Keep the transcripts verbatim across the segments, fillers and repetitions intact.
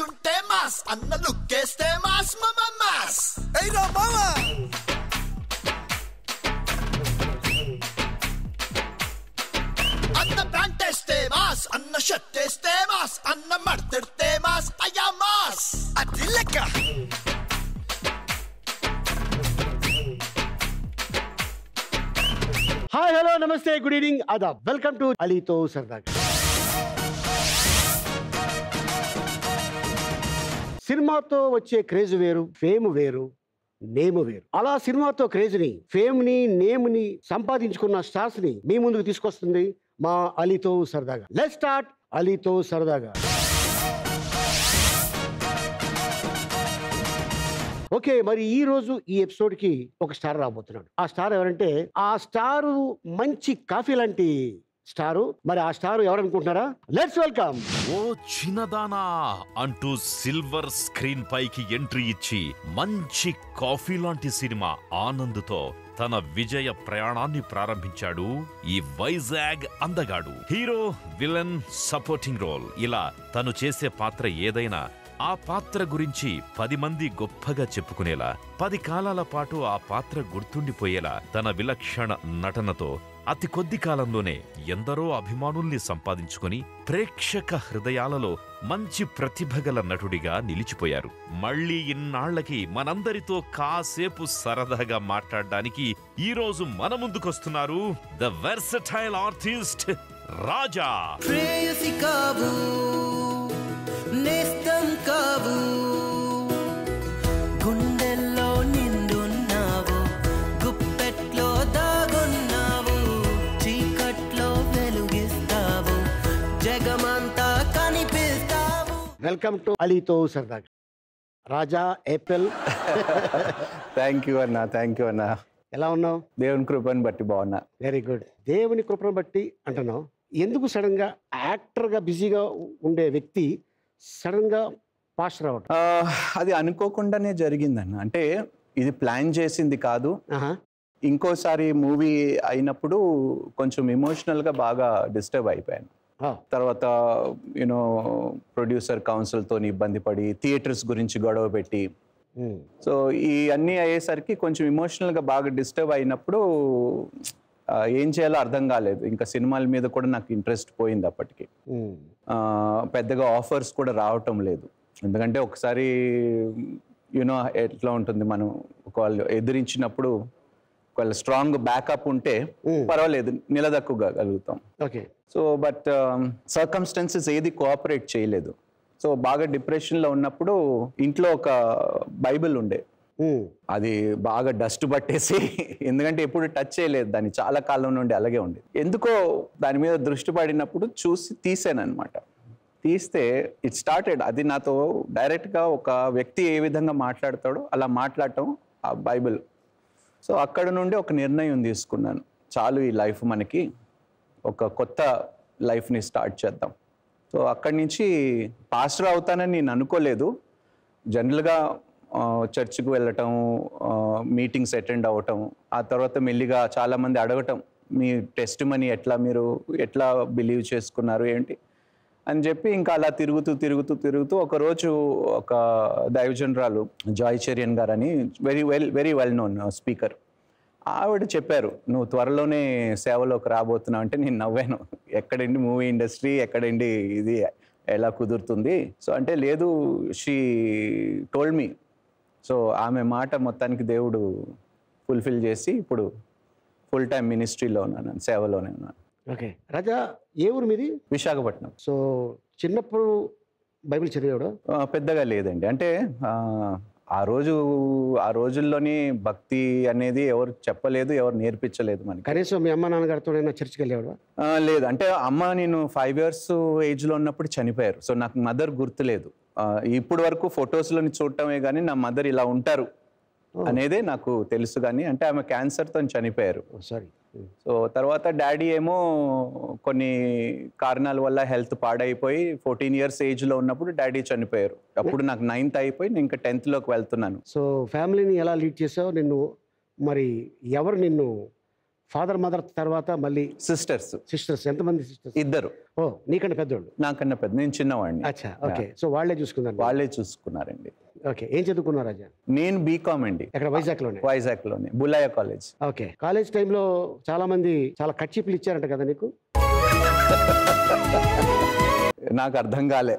కూర్చుంటే మాస్ అన్న లుక్కేస్తే మాస్ మామ మాస్ ఏయ్ రా మామ అన్న బ్రాంటేస్తే మాస్ అన్న షట్టేస్తే మాస్ అన్న మర్తెడితే మాస్ అయ్యా మాస్ అది లెక్క हाय हेलो नमस्ते गुड इवनिंग आदाब वेलकम टू अली तो सरदागा సినిమా తో వచ్చే క్రేజ్ వేరు ఫేమ్ వేరు నేమ్ వేరు అలా సినిమా తో క్రేజ్ ని ఫేమ్ ని నేమ్ ని సంపాదించుకున్న స్టార్స్ ని మీ ముందుకు తీసుకొస్తుంది మా అలీ తో సరదాగా లెట్స్ స్టార్ట్ అలీ తో సరదాగా ఓకే మరి ఈ రోజు ఈ ఎపిసోడ్ కి ఒక స్టార్ రాబోతున్నాడు ఆ స్టార్ ఎవరంటే ఆ స్టార్ మంచి కాఫీ లాంటి స్టార్ మరి ఆ స్టార్ ఎవరు అనుకుంటారా లెట్స్ వెల్కమ్ ఓ చిన్నదానా అంటూ సిల్వర్ స్క్రీన్ పైకి ఎంట్రీ ఇచ్చి మంచి కాఫీ లాంటి సినిమా ఆనంద్ తో తన విజయ ప్రయాణాన్ని ప్రారంభించాడు ఈ వైజాగ్ అందగాడు హీరో విలన్ సపోర్టింగ్ రోల్ ఇలా తను చేసే పాత్ర ఏదైనా ఆ పాత్ర గురించి పది మంది గొప్పగా చెప్పుకునేలా పది కాలాల పాటు ఆ పాత్ర గుర్తుండిపోయేలా తన విలక్షణ నటనతో అతి కొద్ది కాలంలోనే ఎందరో అభిమానుల్ని సంపాదించుకుని ప్రేక్షక హృదయాలలో మంచి ప్రతిభగల నటుడిగా నిలిచిపోయారు మళ్ళీ ఇన్నాళ్లకి మనందరితో కాసేపు సరదాగా మాట్లాడడానికి ఈ రోజు మన ముందుకొస్తున్నారు ద వెర్సటైల్ ఆర్టిస్ట్ రాజా నేస్తం కావు గుండెల్లో నిండున్నావు గుప్పెట్లో దాగున్నావు చీకట్లో వెలుగిస్తావు జగమంతా కనిపిస్తావు వెల్కమ్ టు అలీ తో సరదాగా రాజా ఏప్రిల్ థ్యాంక్ యూ అన్నా థ్యాంక్ యూ అన్నా ఎలా ఉన్నావు దేవుని కృపను బట్టి బాగున్నా వెరీ గుడ్ దేవుని కృపను బట్టి అంటున్నావు ఎందుకు సడన్ గా యాక్టర్గా బిజీగా ఉండే వ్యక్తి సడన్గా పాస్ రావడం అది అనుకోకుండానే జరిగిందన్న అంటే ఇది ప్లాన్ చేసింది కాదు ఇంకోసారి మూవీ అయినప్పుడు కొంచెం ఎమోషనల్గా బాగా డిస్టర్బ్ అయిపోయాను తర్వాత యూనో ప్రొడ్యూసర్ కౌన్సిల్తో ఇబ్బంది పడి థియేటర్స్ గురించి గొడవ పెట్టి సో ఈ అన్నీ అయ్యేసరికి కొంచెం ఎమోషనల్గా బాగా డిస్టర్బ్ అయినప్పుడు ఏం చేయాలో అర్థం కాలేదు ఇంకా సినిమాల మీద కూడా నాకు ఇంట్రెస్ట్ పోయింది అప్పటికి పెద్దగా ఆఫర్స్ కూడా రావటం లేదు ఎందుకంటే ఒకసారి యూనో ఎట్లా ఉంటుంది మనం ఒకవేళ ఎదిరించినప్పుడు ఒకవేళ స్ట్రాంగ్ బ్యాకప్ ఉంటే పర్వాలేదు నిలదక్కుగలుగుతాం ఓకే సో బట్ సర్కమ్స్టాన్సెస్ ఏది కోఆపరేట్ చేయలేదు సో బాగా డిప్రెషన్లో ఉన్నప్పుడు ఇంట్లో ఒక బైబిల్ ఉండే అది బాగా డస్ట్ పట్టేసి ఎందుకంటే ఎప్పుడు టచ్ చేయలేదు దాన్ని చాలా కాలం నుండి అలాగే ఉండేది ఎందుకో దాని మీద దృష్టి పడినప్పుడు చూసి తీసాను అనమాట తీస్తే ఇట్ స్టార్టెడ్ అది నాతో డైరెక్ట్గా ఒక వ్యక్తి ఏ విధంగా మాట్లాడతాడో అలా మాట్లాడటం ఆ బైబిల్ సో అక్కడ నుండి ఒక నిర్ణయం తీసుకున్నాను చాలు ఈ లైఫ్ మనకి ఒక కొత్త లైఫ్ని స్టార్ట్ చేద్దాం సో అక్కడి నుంచి పాస్టర్ అవుతానని నేను అనుకోలేదు జనరల్గా చర్చ్కి వెళ్ళటం మీటింగ్స్ అటెండ్ అవ్వటం ఆ తర్వాత మెల్లిగా చాలామంది అడగటం మీ టెస్టిమనీ ఎట్లా మీరు ఎట్లా బిలీవ్ చేసుకున్నారు ఏంటి అని చెప్పి ఇంకా అలా తిరుగుతూ తిరుగుతూ తిరుగుతూ ఒకరోజు ఒక దైవజనరాలు జాయ్ చరియన్ గారు అని very well very well known speaker ఆవిడ చెప్పారు నువ్వు త్వరలోనే సేవలోకి రాబోతున్నావు అంటే నేను నవ్వాను ఎక్కడండి మూవీ ఇండస్ట్రీ ఎక్కడండి ఇది ఎలా కుదురుతుంది సో అంటే లేదు షీ టోల్డ్ మీ సో ఆమె మాట మొత్తానికి దేవుడు ఫుల్ఫిల్ చేసి ఇప్పుడు ఫుల్ టైం మినిస్ట్రీలో ఉన్నాను సేవలోనే ఉన్నాను ఓకే రాజా ఏ ఊరు మీది విశాఖపట్నం సో చిన్నప్పుడు బైబిల్ చదివేవాడు పెద్దగా లేదండి అంటే ఆ రోజు ఆ రోజుల్లోని భక్తి అనేది ఎవరు చెప్పలేదు ఎవరు నేర్పించలేదు మనకి కనీసం మీ అమ్మ నాన్నగారితో చర్చికి వెళ్ళేవాడు లేదు అంటే అమ్మ నేను ఫైవ్ ఇయర్స్ ఏజ్లో ఉన్నప్పుడు చనిపోయారు సో నాకు మదర్ గుర్తులేదు ఇప్పుడు వరకు ఫొటోస్లోని చూడటమే కానీ నా మదర్ ఇలా ఉంటారు అనేదే నాకు తెలుసు కానీ అంటే ఆమె క్యాన్సర్తో చనిపోయారు సారీ సో తర్వాత డాడీ ఏమో కొన్ని కారణాల వల్ల హెల్త్ పాడైపోయి ఫోర్టీన్ ఇయర్స్ ఏజ్లో ఉన్నప్పుడు డాడీ చనిపోయారు అప్పుడు నాకు నైన్త్ అయిపోయి నేను ఇంకా టెన్త్లోకి వెళ్తున్నాను సో ఫ్యామిలీని ఎలా లీడ్ చేసావు నిన్ను మరి ఎవరు నిన్ను फादर मदर तरह मल्ल सिस्टर्स सिस्टर्स सिस्टर्स इधर ओ नीकन्ना अच्छा ओके सो वाले चूसुकुन्नारु वाले चूसुकुन्नारंडी ओके ఏం చదువుకున్నారు రాజా నేను బీకామ్ అండి ఇక్కడ వైజాగ్ లోనే వైజాగ్ లోనే Bullayya college okay college time లో చాలా మంది చాలా కచ్చిపులు ఇచ్చారంట కదా నీకు నాకు అర్థం కాలే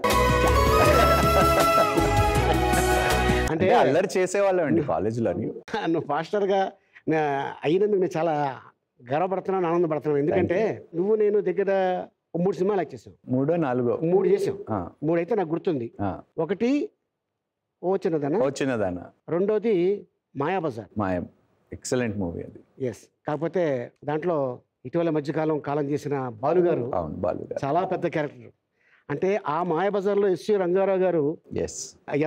అంటే అల్లరి చేసేవాళ్ళం అండి కాలేజ్ లోని అన్న ఫాస్టర్ గా అయినందుకు నేను చాలా గర్వపడుతున్నాను ఆనందపడుతున్నాను ఎందుకంటే నువ్వు నేను దగ్గర మూడు సినిమాలు చేసావు మూడో నాలుగో మూడు చేసావు మూడు అయితే నాకు గుర్తుంది ఒకటి ओ चिन्नदाना ओ चिन्नदाना రెండోది మాయా బజార్ మాయం ఎక్సలెంట్ మూవీ అది yes కాకపోతే దాంట్లో ఇటీవల మధ్య కాలం కాలం చేసిన బాలు గారు అవును బాలు గారు చాలా పెద్ద క్యారెక్టర్ అంటే ఆ మాయా బజార్ లో ఎస్సి రంగారావు గారు yes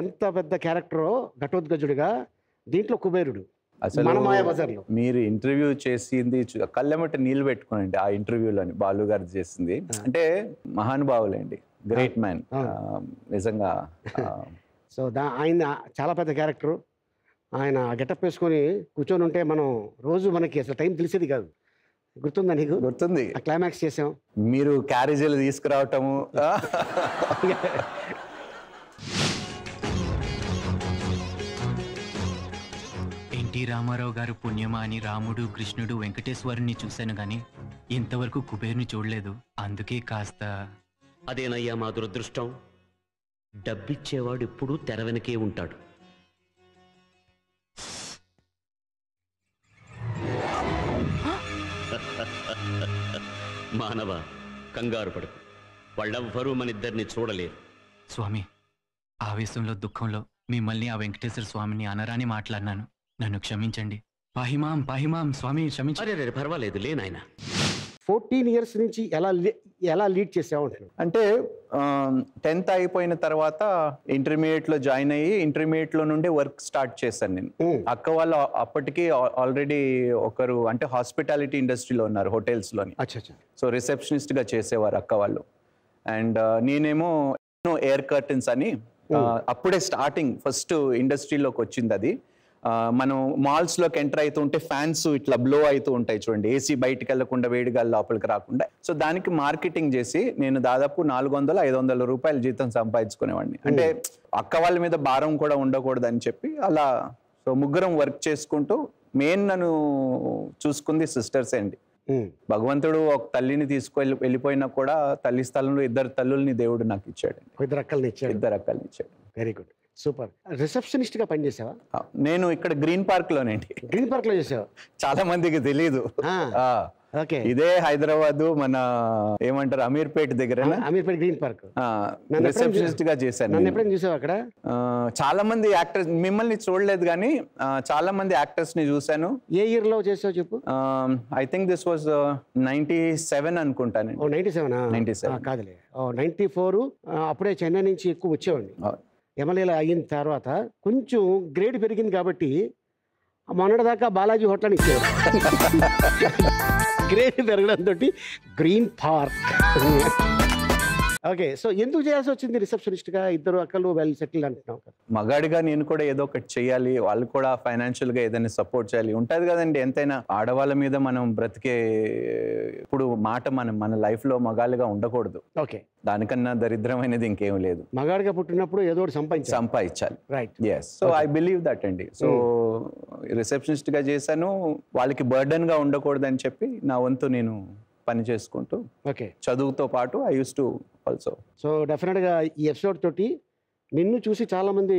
ఎంత పెద్ద క్యారెక్టరో ఘటోద్గజుడిగా దీంట్లో కుబేరుడు మన మాయా బజార్ లో మీరు ఇంటర్వ్యూ చేసింది కళ్ళెమట నీళ్ళు పెట్టుకోండి ఆ ఇంటర్వ్యూలోని బాలు గారు చేసింది అంటే మహానుభావులండి గ్రేట్ మ్యాన్ నిజంగా సో దా ఆయన చాలా పెద్ద క్యారెక్టర్ ఆయన గెటప్ వేసుకొని కూర్చొని ఉంటే మనం రోజు మనకి అసలు టైం తెలిసేది కాదు గుర్తుందా నీకు గుర్తుంది క్లైమాక్స్ చేసాం మీరు క్యారేజీలు తీసుకురావటము ఎన్టీ రామారావు గారు పుణ్యమా అని రాముడు కృష్ణుడు వెంకటేశ్వరుని చూశాను కానీ ఇంతవరకు కుబేరుని చూడలేదు అందుకే కాస్త అదేనయ్యా మా దురదృష్టం డబ్బిచ్చేవాడు ఎప్పుడూ తెర వెనకే ఉంటాడు మానవ కంగారు పడకు వాళ్ళెవ్వరూ మన ఇద్దరిని చూడలేరు స్వామి ఆవేశంలో దుఃఖంలో మిమ్మల్ని ఆ వెంకటేశ్వర స్వామిని అనరాని మాట్లాడినాను నన్ను క్షమించండి పాహిమాం పాహిమాం స్వామి క్షమించండి రే పర్వాలేదు లే నాయనా ఫోర్టీన్ ఇయర్స్ నుంచి ఎలా ఎలా లీడ్ చేసావు అంటే టెన్త్ అయిపోయిన తర్వాత ఇంటర్మీడియట్ లో జాయిన్ అయ్యి ఇంటర్మీడియట్ లో నుండి వర్క్ స్టార్ట్ చేశాను నేను అక్క వాళ్ళు అప్పటికి ఆల్రెడీ ఒకరు అంటే హాస్పిటాలిటీ ఇండస్ట్రీలో ఉన్నారు హోటల్స్ లోని సో రిసెప్షనిస్ట్ గా చేసేవారు అక్క వాళ్ళు అండ్ నేనేమో ఎయిర్ కర్టన్స్ అని అప్పుడే స్టార్టింగ్ ఫస్ట్ ఇండస్ట్రీలోకి వచ్చింది అది మనం మాల్స్ లోకి ఎంటర్ అవుతూ ఉంటే ఫ్యాన్స్ ఇట్లా బ్లో అవుతూ ఉంటాయి చూడండి ఏసీ బయటకు వెళ్ళకుండా వేడిగా లోపలికి రాకుండా సో దానికి మార్కెటింగ్ చేసి నేను దాదాపు నాలుగు వందలు ఐదు వందల రూపాయలు జీతం సంపాదించుకునేవాడిని అంటే అక్క వాళ్ళ మీద భారం కూడా ఉండకూడదు అని చెప్పి అలా సో ముగ్గురం వర్క్ చేసుకుంటూ మెయిన్ నన్ను చూసుకుంది సిస్టర్స్ అండి భగవంతుడు ఒక తల్లిని తీసుకెళ్ళి వెళ్ళిపోయినా కూడా తల్లి స్థలంలో ఇద్దరు తల్లుల్ని దేవుడు నాకు ఇచ్చాడు ఇద్దరు అక్కల్ని ఇచ్చాడు ఇద్దరు అక్కల్ని ఇచ్చాడు వెరీ గుడ్ సూపర్ రిసెప్షనిస్ట్ గా పనిచేసావా నేను ఇక్కడ గ్రీన్ పార్క్ లోనండి గ్రీన్ పార్క్ లో చేసావా చాలా మందికి తెలీదు ఇదే హైదరాబాద్ మన ఏమంటారు అమీర్పేట్ దగ్గర అమీర్పేట్ గ్రీన్ పార్క్ రిసెప్షనిస్ట్ గా చేశాను అక్కడ చాలా మంది యాక్టర్స్ మిమ్మల్ని చూడలేదు కానీ చాలా మంది యాక్టర్స్ ని చూశాను ఏ ఇయర్ లో చేసావు చెప్పు I think this was ninety seven అనుకుంటాను నైన్టీ సెవెన్ నైన్టీ సెవెన్ కాదులే నైన్టీ ఫోర్ అప్పుడే చెన్నై నుంచి ఎక్కువ వచ్చేవాడిని ఎమ్మెల్యేలా అయిన తర్వాత కొంచెం గ్రేడ్ పెరిగింది కాబట్టి మొన్నటిదాకా బాలాజీ హోటల్ ఇచ్చారు గ్రేడ్ పెరగడంతో గ్రీన్ పార్క్ ఓకే సో ఎందుకు చేయాల్సి వచ్చింది రిసెప్షనిస్ట్ గా ఇద్దరు అక్కలు వాళ్ళు సెటిల్ అంటున్నాం మగాడిగా నేను కూడా ఏదో ఒకటి చేయాలి వాళ్ళు కూడా ఫైనాన్షియల్ గా ఏదైనా సపోర్ట్ చేయాలి ఉంటది కదండి ఎంతైనా ఆడవాళ్ళ మీద మనం బ్రతికే ఇప్పుడు మాట మనం మన లైఫ్ లో మగాళ్ళుగా ఉండకూడదు ఓకే దానికన్నా దరిద్రమైనది ఇంకేం లేదు మగాడిగా పుట్టినప్పుడు ఏదో ఒకటి సంపాదించాలి సంపాదించాలి right yes so I believe that అండి సో రిసెప్షనిస్ట్ గా చేశాను వాళ్ళకి బర్డన్ గా ఉండకూడదు అని చెప్పి నా వంతు నేను పని చేసుకుంటూ ఓకే చదువుతో పాటు I use to also so definite గా ఈ ఎపిసోడ్ తోటి నిన్ను చూసి చాలా మంది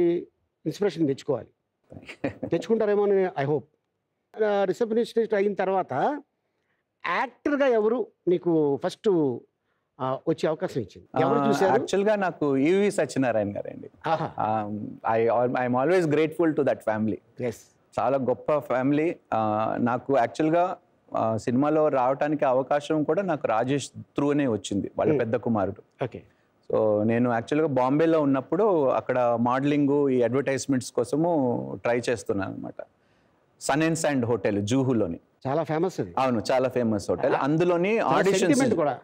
ఇన్స్పిరేషన్ తెచ్చుకోవాలి తెచ్చుకుంటారేమో అని ఐ హోప్ రిసెప్షనిస్ట్ అయిన తర్వాత యాక్టర్గా ఎవరు నీకు ఫస్ట్ వచ్చే అవకాశం ఇచ్చింది యాక్చువల్ గా నాకు ఈవి సత్యనారాయణ గారు అండి I I'm always grateful to that family చాలా గొప్ప ఫ్యామిలీ నాకు యాక్చువల్ గా సినిమాలో రావడానికి అవకాశం కూడా నాకు రాజేష్ త్రూనే వచ్చింది వాళ్ళ పెద్ద కుమారుడు ఓకే సో నేను యాక్చువల్గా బాంబేలో ఉన్నప్పుడు అక్కడ మోడలింగు ఈ అడ్వర్టైజ్మెంట్స్ కోసము ట్రై చేస్తున్నాను అనమాట సన్ అండ్ శాండ్ హోటల్ జూహులోని చాలా ఫేమస్ అవును చాలా ఫేమస్ హోటల్ అందులోని ఆడిషన్స్ కూడా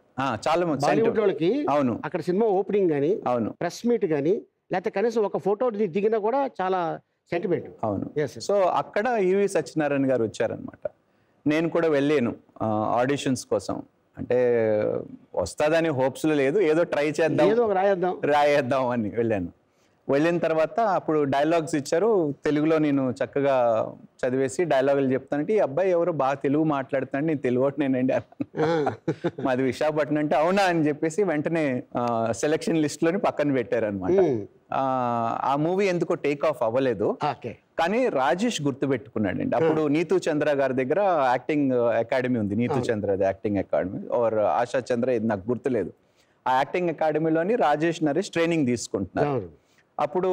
చాలా మంది అవును అక్కడ సినిమా ఓపెనింగ్ కానీ అవును ప్రెస్ మీట్ కానీ లేకపోతే కనీసం ఒక ఫోటో దిగినా కూడా చాలా సెంటిమెంట్ అవును సో అక్కడ ఈవి సత్యనారాయణ గారు వచ్చారనమాట నేను కూడా వెళ్ళాను ఆడిషన్స్ కోసం అంటే వస్తాదని హోప్స్ లేదు ఏదో ట్రై చేద్దాం ఏదో రాయద్దాం రాయద్దాం అని వెళ్ళాను వెళ్ళిన తర్వాత అప్పుడు డైలాగ్స్ ఇచ్చారు తెలుగులో నేను చక్కగా చదివేసి డైలాగులు చెప్తానంటే ఈ అబ్బాయి ఎవరో బాగా తెలుగు మాట్లాడతాడు నేను తెలుగుట నేనండి మాది విశాఖపట్నం అంటే అవునా అని చెప్పేసి వెంటనే సెలక్షన్ లిస్ట్ లోని పక్కన పెట్టారు అన్నమాట ఆ మూవీ ఎందుకో టేక్ ఆఫ్ అవ్వలేదు ఓకే కానీ రాజేష్ గుర్తు పెట్టుకున్నాడండి అప్పుడు नीतू चंद्र గారి దగ్గర యాక్టింగ్ అకాడమీ ఉంది Neetu Chandra acting academy or Asha Chandra ఇది నాకు గుర్తులేదు ఆ యాక్టింగ్ అకాడమీలోని రాజేష్ నరేష్ ట్రైనింగ్ తీసుకుంటున్నారు అప్పుడు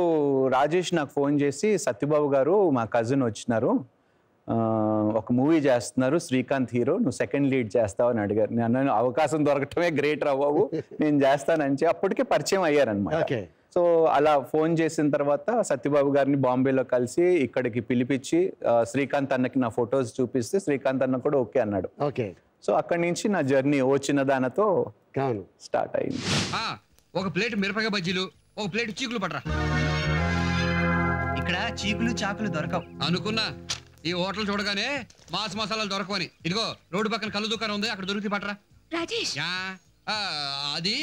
రాజేష్ నాకు ఫోన్ చేసి సత్యబాబు గారు మా కజిన్ వచ్చారు ఒక మూవీ చేస్తున్నారు శ్రీకాంత్ హీరో నువ్వు సెకండ్ లీడ్ చేస్తావు అని అడిగారు నేను అవకాశం దొరకటమే గ్రేట్ రా బాబు నేను చేస్తానని అప్పటికే పరిచయం అయ్యారు అన్నమాట ఓకే సో అలా ఫోన్ చేసిన తర్వాత సత్యబాబు గారిని బాంబేలో కలిసి ఇక్కడికి పిలిపించి శ్రీకాంత్ అన్నకి నా ఫొటోస్ చూపిస్తే శ్రీకాంత్ అన్న కూడా ఓకే అన్నాడు ఓకే సో అక్కడి నుంచి నా జర్నీ వచ్చిన దానితో కాను స్టార్ట్ అయింది ఆ ఒక ప్లేట్ మిరపకాయ బజ్జీలు ఒక ప్లేట్ చీకులు పట్రా ఇక్కడ చీకులు చాకులు దొరకవు అనుకున్నా ఈ హోటల్ చూడగానే మాస్ మసాలాలు దొరకవని ఇదిగో రోడ్డు పక్కన కళ్ళు దుకాణం ఉంది అక్కడ దొరికి పట్రా రాజేష్ యా అది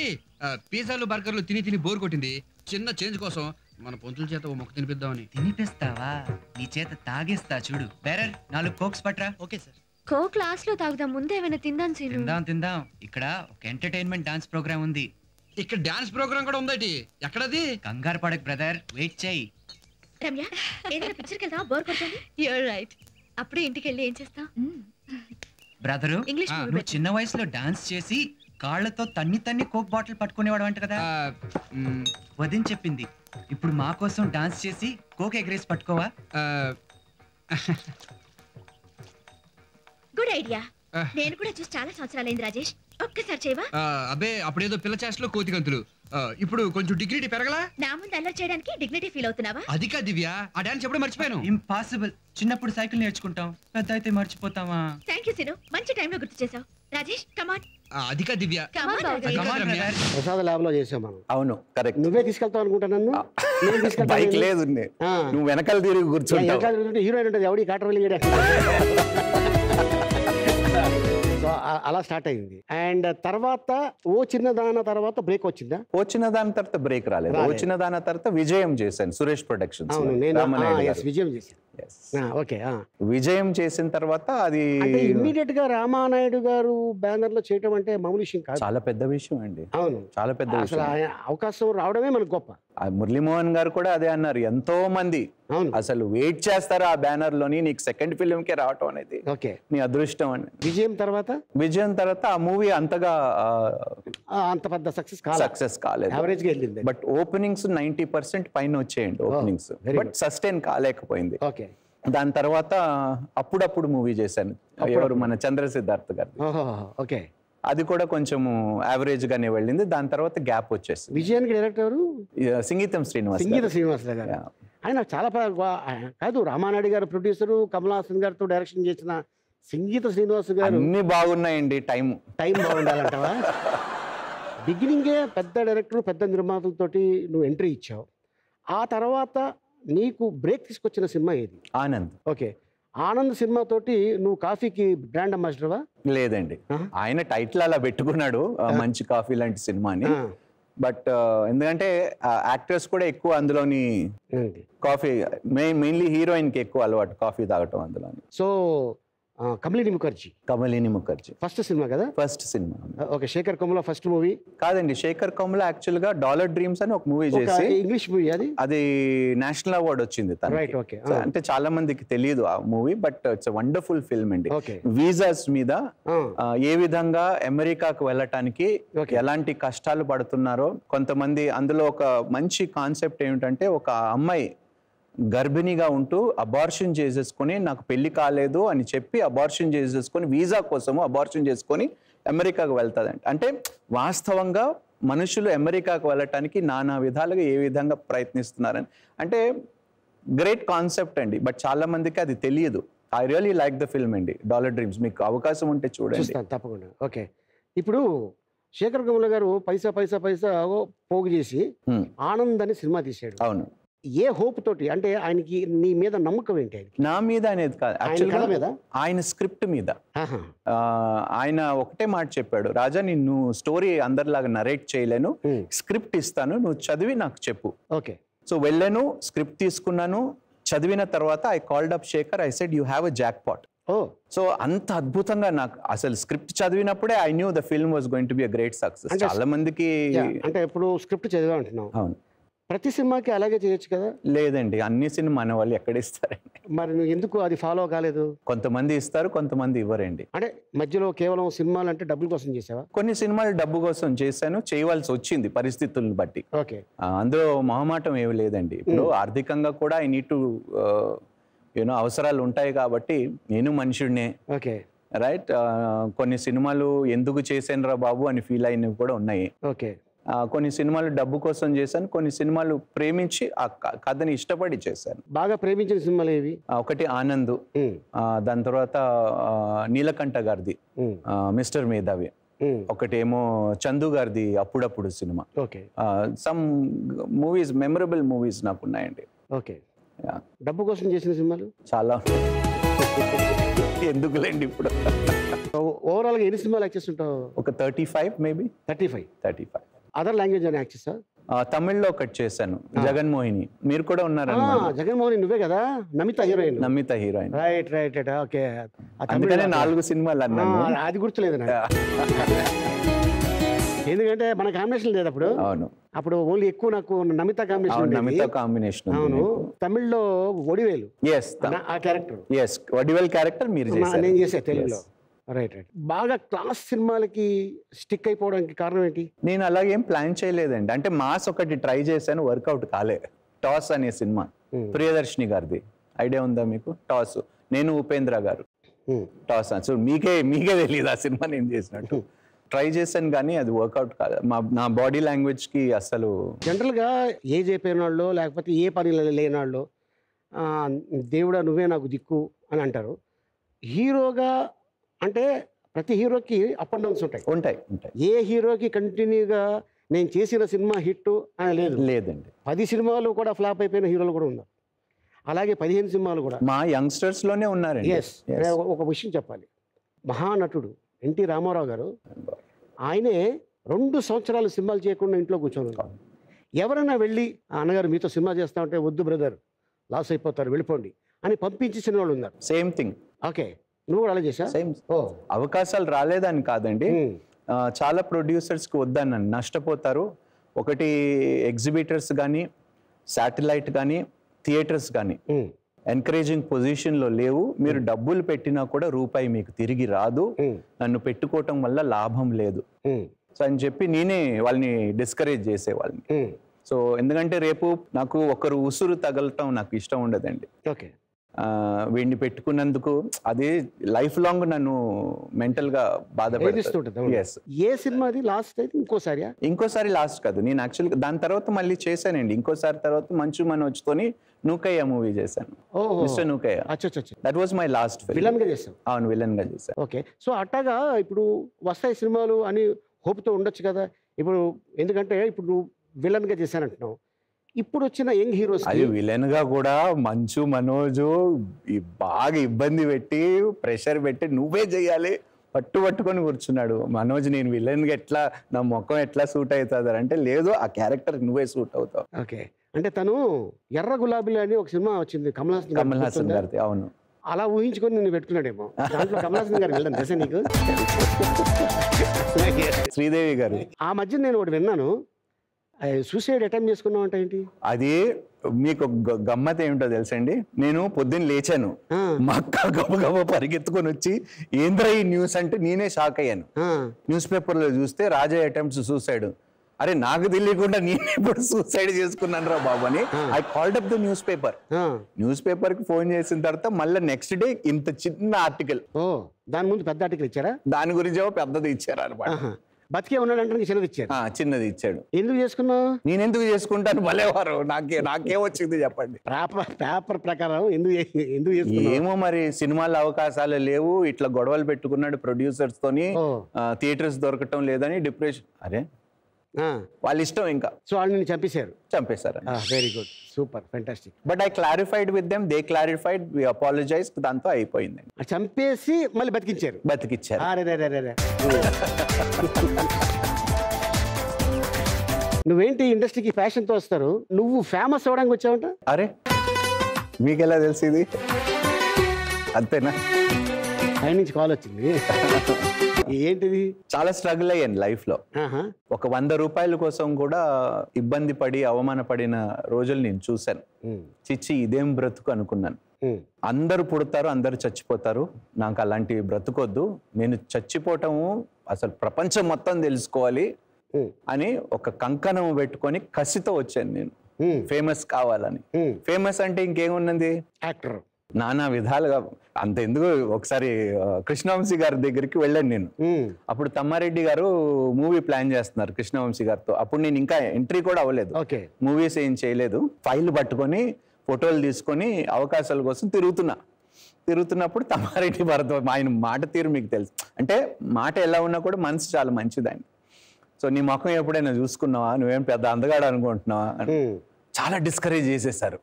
పిజ్జాలు బర్గర్లు తిని తిని బోర్ కొట్టింది చిన్న చేంజ్ కోసం మన పొంతుల చేత ఓ ముక్క తినిపిద్దామని తినిపిస్తావా నీ చేత తాగేస్తా చూడు బేరర్ నాలుగు కోక్స్ పట్రా ఓకే సార్ కోక్ లాస్ట్ లో తాగుదాం ముందేమైనా తిందాం సీను తిందాం తిందాం ఇక్కడ ఒక ఎంటర్‌టైన్‌మెంట్ డాన్స్ ప్రోగ్రామ్ ఉంది ఇక్కడ డాన్స్ ప్రోగ్రామ్ కూడా ఉందటి ఎక్కడది కంగారు పడక బ్రదర్ వెయిట్ చేయి రమ్య ఏదైనా పిక్చర్ కి వెళ్దాం బోర్ కొట్టండి యు ఆర్ రైట్ అప్పుడు ఇంటికి వెళ్ళి ఏం చేస్తాం బ్రదర్ ఇంగ్లీష్ నువ్వు చిన్న వయసులో డాన్స్ చేసి కాళ్ళతో తన్ని తన్ని కోక్ బాటిల్ పట్టుకునేవాడు అంట కదా వదిని చెప్పింది ఇప్పుడు మా కోసం డాన్స్ చేసి కోక్ ఎగ్రేస్ పట్టుకోవా గుడ్ ఐడియా నేను కూడా చూసి చాలా సంవత్సరాలైంది రాజేష్ ఒక్కసారి చేయవా అబ్బే అప్పుడేదో పిల్ల చేష్టలో కోతి గంతులు ఇప్పుడు కొంచెం డిగ్నిటీ పెరగలా నా ముందు అల్లరి చేయడానికి డిగ్నిటీ ఫీల్ అవుతున్నావా అదికా దివ్య ఆ డాన్స్ ఎప్పుడు మర్చిపోయాను ఇంపాసిబుల్ చిన్నప్పుడు సైకిల్ నేర్చుకుంటాం పెద్ద అయితే మర్చిపోతామా థాంక్యూ సిను మంచి టైం లో గుర్తు చేసావు రాజేష్ కమ్ ఆన్ అదిక దివ్య ప్రసాద ల్యాబ్ లో చేసాం మనం అవును కరెక్ట్ నువ్వే తీసుకెళ్తావు అనుకుంటా నన్ను నేను తీసుకెళ్తా బైక్ లేదు నువ్వు వెనకాల తిరిగి కూర్చుంటావు వెనకాల తిరిగి హీరోయిన్ ఉంటది ఎవడి కాటర్ వెళ్ళిగడ సో అలా స్టార్ట్ అయ్యింది అండ్ తర్వాత ఓ చిన్న దాన తర్వాత బ్రేక్ వచ్చిందా ఓ చిన్న దాన తర్వాత బ్రేక్ రాలేదు ఓ చిన్న దాన తర్వాత విజయం చేశాను సురేష్ ప్రొడక్షన్స్ అవును నేను విజయం చేశాను విజయం చేసిన తర్వాత అది ఇమీడియట్ గా రామానాయుడు గారు బ్యానర్ లో చేయడం అంటే మామూలు విషయం కాదు చాలా పెద్ద విషయం అండి అవును చాలా పెద్ద విషయం అవకాశం రావడమే మనకు గొప్ప మురళీ మోహన్ గారు కూడా అదే అన్నారు ఎంతో మంది అసలు వెయిట్ చేస్తారు ఆ బ్యానర్ లోని నీకు సెకండ్ ఫిల్మ్ కే రావటం అనేది నీ అదృష్టం అని విజయం తర్వాత విజయం తర్వాత ఆ మూవీ అంతగా అంత పెద్ద సక్సెస్ సక్సెస్ కాలేదు బట్ ఓపెనింగ్స్ నైన్టీ పర్సెంట్ పైన వచ్చేయండి ఓపెనింగ్స్ బట్ సస్టైన్ కాలేకపోయింది దాని తర్వాత అప్పుడప్పుడు మూవీ చేశాను ఎవరు మన చంద్ర సిద్ధార్థ గారు అది కూడా కొంచెం యావరేజ్ గానే వెళ్ళింది దాని తర్వాత గ్యాప్ వచ్చేసింది విజయానికి డైరెక్టర్ సంగీతం శ్రీనివాస్ సంగీత శ్రీనివాస్ గారు ఆయన చాలా కాదు రామానాయుడు గారు ప్రొడ్యూసర్ కమల్ హాసన్ గారితో డైరెక్షన్ చేసిన సంగీత శ్రీనివాస్ గారు అన్ని బాగున్నాయండి టైం టైం బాగుండాలంటావా బిగినింగే పెద్ద డైరెక్టర్ పెద్ద నిర్మాతలతోటి నువ్వు ఎంట్రీ ఇచ్చావు ఆ తర్వాత నీకు బ్రేక్ తీసుకొచ్చిన సినిమా ఏది ఆనంద్ ఓకే ఆనంద్ సినిమా తోటి నువ్వు కాఫీకి బ్రాండ్ అంబాసిడర్వా లేదండి ఆయన టైటిల్ అలా పెట్టుకున్నాడు మంచి కాఫీ లాంటి సినిమాని బట్ ఎందుకంటే యాక్టర్స్ కూడా ఎక్కువ అందులోని కాఫీ మెయిన్లీ హీరోయిన్ కి ఎక్కువ అలవాటు కాఫీ తాగటం అందులోని సో కమలిని ముఖర్జీ కమలిని ముఖర్జీ ఫస్ట్ సినిమా కదా ఫస్ట్ సినిమా okay Sekhar Kammula first movie కాదండి శేఖర్ కమల యాక్చువల్ గా డాలర్ డ్రీమ్స్ అని ఒక మూవీ చేసి ఇంగ్లీష్ మూవీ అది అది నేషనల్ అవార్డ్ వచ్చింది రైట్ ఓకే అంటే చాలా మందికి తెలియదు ఆ movie but it's a wonderful film అండి వీసాస్ మీద ఏ విధంగా అమెరికాకు వెళ్ళటానికి ఎలాంటి కష్టాలు పడుతున్నారో కొంతమంది అందులో ఒక మంచి కాన్సెప్ట్ ఏమిటంటే ఒక అమ్మాయి గర్భిణిగా ఉంటూ అబార్షన్ చేసేసుకొని నాకు పెళ్లి కాలేదు అని చెప్పి అబార్షన్ చేసేసుకొని వీసా కోసము అబార్షన్ చేసుకొని అమెరికాకు వెళ్తాదంట అంటే వాస్తవంగా మనుషులు అమెరికాకు వెళ్ళటానికి నానా విధాలుగా ఏ విధంగా ప్రయత్నిస్తున్నారని అంటే గ్రేట్ కాన్సెప్ట్ అండి బట్ చాలా మందికి అది తెలియదు I really like the film అండి డాలర్ డ్రీమ్స్ మీకు అవకాశం ఉంటే చూడండి తప్పకుండా ఓకే ఇప్పుడు శేఖర్ కమల గారు పైసా పైసా పైసా పోగు చేసి ఆనంద్ అని సినిమా తీశాడు అవును ये होप तो अंटे आयन की नी मीद नम्मकम एंटी आयन स्क्रिप्ट मीद आयन ओकटे माट चेप्पाडु राजा निन्नु स्टोरी अंदरिलागा नरेट चेयलेनु स्क्रिप्ट इस्तानु नुव्వు चदिवि नाकु चेप्पु ओके सो वेल्लानु स्क्रिप्ट तीसुकुन्नानु చదివిన తర్వాత I called up Shekhar I said you have a jackpot oh so అంత అద్భుతంగా నాకు అసలు స్క్రిప్ట్ చదివినప్పుడే I knew the film was going to be a great success చాలా మందికి అంటే ఎప్పుడు స్క్రిప్ట్ చదివా అంటున్నావు అవును ప్రతి సినిమాకి అలాగే చేయొచ్చు కదా లేదండి అన్ని సినిమా మన వాళ్ళు ఎక్కడ ఇస్తారండి మరి నువ్వు ఎందుకు అది ఫాలో కాలేదు కొంతమంది ఇస్తారు కొంతమంది ఇవ్వరండి అంటే మధ్యలో కేవలం సినిమాలు అంటే డబ్బుల కోసం చేసావా కొన్ని సినిమాలు డబ్బు కోసం చేశాను చేయవాల్సి వచ్చింది పరిస్థితులను బట్టి ఓకే అందులో మహమాటం ఏమీ లేదండి ఇప్పుడు ఆర్థికంగా కూడా I need to you know అవసరాలు ఉంటాయి కాబట్టి నేను మనిషినే ఓకే రైట్ కొన్ని సినిమాలు ఎందుకు చేశానురా బాబు అని ఫీల్ అయినవి కూడా ఉన్నాయి ఓకే కొన్ని సినిమాలు డబ్బు కోసం చేశాను కొన్ని సినిమాలు ప్రేమించి ఆ కథని ఇష్టపడి చేశాను బాగా ప్రేమించిన సినిమాలు ఏవి ఒకటి ఆనంద్ దాని తర్వాత నీలకంట గారిది మిస్టర్ మేధావి ఒకటేమో చందు గారిది అప్పుడప్పుడు సినిమా okay some movies memorable movies నాకు ఉన్నాయండి ఓకే డబ్బు కోసం చేసిన సినిమాలు చాలా ఎందుకులేండి ఇప్పుడు ఓవరాల్ గా ఎన్ని సినిమాలు యాక్ట్ చేస్తుంటావు ఒక thirty five maybe thirty five thirty five other language అని యాక్ట్ చేశా తమిళలో కట్ చేశాను జగన్మోహిని మీరు కూడా ఉన్నారు అన్నమాట జగన్మోహిని నువ్వే కదా Namitha heroine Namitha heroine right right right okay అందుకనే నాలుగు సినిమాలు అన్నాను అది గుర్తులేదు నాకు ఎందుకంటే మన కాంబినేషన్ లేదు అప్పుడు అవును అప్పుడు ఓన్లీ ఎక్కువ నాకు నమిత కాంబినేషన్ ఉంది నమిత కాంబినేషన్ అవును తమిళలో ఒడివేలు yes ఆ క్యారెక్టర్ yes ఒడివేల్ క్యారెక్టర్ మీరు చేశారు నేను చేశా తెలుగులో రైట్ రైట్ బాగా క్లాస్ సినిమాలకి స్టిక్ అయిపోవడానికి కారణం ఏంటి నేను అలాగేం ప్లాన్ చేయలేదండి అంటే మాస్ ఒకటి ట్రై చేశాను వర్కౌట్ కాలే టాస్ అనే సినిమా ప్రియదర్శని గారిది ఐడియా ఉందా మీకు టాస్ నేను ఉపేంద్ర గారు టాస్ సో మీకే మీకే తెలియదు ఆ సినిమా నేను చేసినట్టు ట్రై చేశాను కానీ అది వర్కౌట్ కాదు నా బాడీ లాంగ్వేజ్కి అసలు జనరల్గా ఏ చెప్పేనాళ్ళో లేకపోతే ఏ పని లేనాళ్ళో దేవుడా నువ్వే నాకు దిక్కు అని అంటారు హీరోగా అంటే ప్రతి హీరోకి అప్ అండ్ డౌన్స్ ఉంటాయి ఉంటాయి ఉంటాయి ఏ హీరోకి కంటిన్యూగా నేను చేసిన సినిమా హిట్ అని లేదు లేదండి పది సినిమాలు కూడా ఫ్లాప్ అయిపోయిన హీరోలు కూడా ఉన్నారు అలాగే పదిహేను సినిమాలు కూడా మా యంగ్స్టర్స్లోనే ఉన్నారండి ఎస్ ఒక విషయం చెప్పాలి మహానటుడు ఎన్టీ రామారావు గారు ఆయనే రెండు సంవత్సరాలు సినిమాలు చేయకుండా ఇంట్లో కూర్చోను ఎవరైనా వెళ్ళి అన్నగారు మీతో సినిమా చేస్తా ఉంటే వద్దు బ్రదర్ లాస్ అయిపోతారు వెళ్ళిపోండి అని పంపించి సినిమాలు ఉన్నారు సేమ్ థింగ్ ఓకే అవకాశాలు రాలేదని కాదండి చాలా ప్రొడ్యూసర్స్కి వద్దాను నష్టపోతారు ఒకటి ఎగ్జిబిటర్స్ కానీ శాటిలైట్ కానీ థియేటర్స్ కానీ ఎంకరేజింగ్ పొజిషన్లో లేవు మీరు డబ్బులు పెట్టినా కూడా రూపాయి మీకు తిరిగి రాదు నన్ను పెట్టుకోవటం వల్ల లాభం లేదు సో అని చెప్పి నేనే వాళ్ళని డిస్కరేజ్ చేసేవాళ్ళని సో ఎందుకంటే రేపు నాకు ఒకరు ఉసురు తగలటం నాకు ఇష్టం ఉండదండి ఓకే వీడిని పెట్టుకున్నందుకు అదే లైఫ్ లాంగ్ నన్ను మెంటల్గా బాధపడుతుంది ఏ సినిమా అది లాస్ట్ అయితే ఇంకోసారి ఇంకోసారి లాస్ట్ కాదు నేను యాక్చువల్గా దాని తర్వాత మళ్ళీ చేశానండి ఇంకోసారి తర్వాత మంచు మనోజ్తోని నూకయ్య మూవీ చేశాను mister Nookayya that was my last villain గా చేశాను అవును విలన్ గా చేశాను ఓకే సో అట్టగా ఇప్పుడు వస్తాయి సినిమాలు అని హోప్తో ఉండొచ్చు కదా ఇప్పుడు ఎందుకంటే ఇప్పుడు నువ్వు విలన్ గా చేశానంటున్నావు ఇప్పుడు వచ్చిన యంగ్ హీరోస్ అది విలన్ గా కూడా మంచు మనోజు బాగా ఇబ్బంది పెట్టి ప్రెషర్ పెట్టి నువ్వే చేయాలి పట్టు పట్టుకొని కూర్చున్నాడు మనోజ్ నేను విలన్గా ఎట్లా నా ముఖం ఎట్లా సూట్ అవుతుంది అంటే లేదు ఆ క్యారెక్టర్ నువ్వే సూట్ అవుతావు ఓకే అంటే తను ఎర్ర గులాబీలు అని ఒక సినిమా వచ్చింది కమల్ హాసన్ కమల్ హాసన్ గారిది అవును అలా ఊహించుకొని నేను పెట్టుకున్నాడేమో దాంట్లో కమల్ హాసన్ గారు వెళ్ళాను తెలుసా నీకు శ్రీదేవి గారు ఆ మధ్య నేను ఒకటి విన్నాను సూసైడ్ అటెంప్ట్ చేసుకున్నాం అంటే ఏంటి అది మీకు గమ్మత్ ఏమిటో తెలుసండి నేను పొద్దున్న లేచాను మా అక్క గబ గబ పరిగెత్తుకొని వచ్చి ఏంద్రా ఈ న్యూస్ అంటే నేనే షాక్ అయ్యాను న్యూస్ పేపర్లో చూస్తే రాజయ్య అటెంప్ట్స్ సూసైడ్ అరే నాకు తెలియకుండా నేను ఇప్పుడు సూసైడ్ చేసుకున్నాను రా బాబు అని I called up the newspaper newspaper కి ఫోన్ చేసిన తర్వాత మళ్ళీ నెక్స్ట్ డే ఇంత చిన్న ఆర్టికల్ దాని ముందు పెద్ద ఆర్టికల్ ఇచ్చారా దాని గురించి పెద్దది ఇచ్చారా అనమాట బతికే ఉన్నాడంటే చిన్నది ఇచ్చాడు చిన్నది ఇచ్చాడు ఎందుకు చేసుకున్నావు నేను ఎందుకు చేసుకుంటాను భలేవారు నాకే నాకేం వచ్చింది చెప్పండి పేపర్ ప్రకారం ఎందుకు ఎందుకు ఏమో మరి సినిమాల అవకాశాలు లేవు ఇట్లా గొడవలు పెట్టుకున్నాడు ప్రొడ్యూసర్స్ తోని థియేటర్స్ దొరకటం లేదని డిప్రెషన్ అరే వాళ్ళ ఇష్టం ఇంకా సో వాళ్ళని చంపేశారు చంపేశారు very good super fantastic but I clarified with them they clarified we apologise దాంతో అయిపోయింది చంపేసి మళ్ళీ బతికించారు బతికించారు అరేరేరేరే నువ్వేంటి ఇండస్ట్రీకి ఫ్యాషన్ తో వస్తారు నువ్వు ఫేమస్ అవడానికి వచ్చావంట అరే మీకెలా తెలిసింది అంతేనా పై నుంచి కాల్ వచ్చింది ఏంటిది చాలా స్ట్రగుల్ అయ్యాను లైఫ్ లో ఒక వంద రూపాయల కోసం కూడా ఇబ్బంది పడి అవమానపడిన రోజులు నేను చూశాను చిచ్చి ఇదేం బ్రతుకు అనుకున్నాను అందరూ పుడతారు అందరూ చచ్చిపోతారు నాకు అలాంటి బ్రతుకొద్దు నేను చచ్చిపోవటము అసలు ప్రపంచం మొత్తం తెలుసుకోవాలి అని ఒక కంకణం పెట్టుకొని కసితో వచ్చాను నేను ఫేమస్ కావాలని ఫేమస్ అంటే ఇంకేమున్నది యాక్టర్ నానా విధాలుగా అంత ఎందుకు ఒకసారి కృష్ణవంశీ గారి దగ్గరికి వెళ్ళాను నేను అప్పుడు తమ్మారెడ్డి గారు మూవీ ప్లాన్ చేస్తున్నారు కృష్ణవంశీ గారితో అప్పుడు నేను ఇంకా ఎంట్రీ కూడా అవ్వలేదు మూవీస్ ఏం చేయలేదు ఫైల్ పట్టుకొని ఫోటోలు తీసుకొని అవకాశాల కోసం తిరుగుతున్నా తిరుగుతున్నప్పుడు తమ్మారెడ్డి గారితో ఆయన మాట తీరు మీకు తెలుసు అంటే మాట ఎలా ఉన్నా కూడా మనసు చాలా మంచిది ఆయన సో నీ ముఖం ఎప్పుడైనా చూసుకున్నావా నువ్వేం పెద్ద అందగాడు అనుకుంటున్నావా చాలా డిస్కరేజ్ చేసేసారు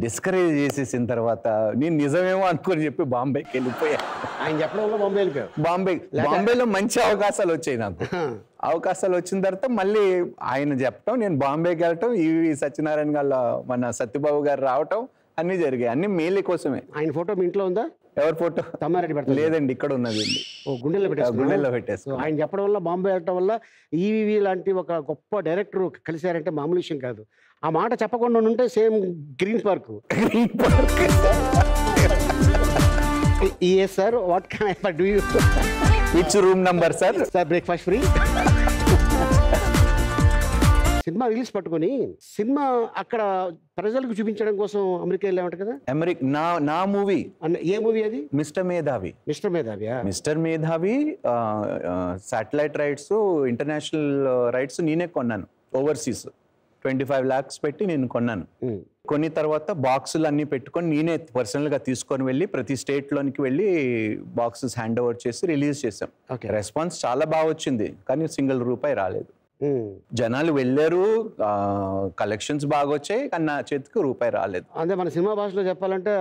డిస్కరేజ్ చేసేసిన తర్వాత నేను నిజమేమో అనుకుని చెప్పి బాంబేకి వెళ్ళిపోయా ఆయన చెప్పడంలో బాంబే బాంబే బాంబేలో మంచి అవకాశాలు వచ్చాయి నాకు అవకాశాలు వచ్చిన తర్వాత మళ్ళీ ఆయన చెప్పటం నేను బాంబేకి వెళ్ళటం ఇవి సత్యనారాయణ గారు మన సత్యబాబు గారు రావటం అన్ని జరిగాయి అన్ని మేలే కోసమే ఆయన ఫోటో మీ ఇంట్లో ఉందా ఎవరి ఫోటో తమ్మారెడ్డి లేదండి ఇక్కడ ఉన్నది గుండెల్లో పెట్టా గుండెల్లో పెట్టేసి ఆయన చెప్పడం వల్ల బాంబే వెళ్ళటం వల్ల ఈవీవి లాంటి ఒక గొప్ప డైరెక్టర్ కలిశారంటే మామూలు విషయం కాదు ఆ మాట చెప్పకుండా ఉంటే same green Park Green park yes sir what can I do you which room number sir sir breakfast free cinema release పట్టుకొని సినిమా అక్కడ ప్రజలకు చూపించడం కోసం అమెరికా వెళ్ళామట కదా అమెరికా నా నా మూవీ ఏ మూవీ అది మిస్టర్ మేధావి మిస్టర్ మేధావియా mister Medhavi satellite rights international rights నేనే కొన్నాను ఓవర్సీస్ ట్వంటీ ఫైవ్ ల్యాక్స్ పెట్టి నేను కొన్నాను కొన్ని తర్వాత బాక్సులు అన్ని పెట్టుకొని నేనే పర్సనల్గా తీసుకొని వెళ్ళి ప్రతి స్టేట్లోనికి వెళ్ళి బాక్సెస్ హ్యాండ్ ఓవర్ చేసి రిలీజ్ చేసాం రెస్పాన్స్ చాలా బాగా వచ్చింది కానీ సింగిల్ రూపాయి రాలేదు జనాలు వెళ్ళారు కలెక్షన్స్ బాగా వచ్చాయి కానీ నా చేతికి రూపాయి రాలేదు అంటే మన సినిమా భాషలో చెప్పాలంటే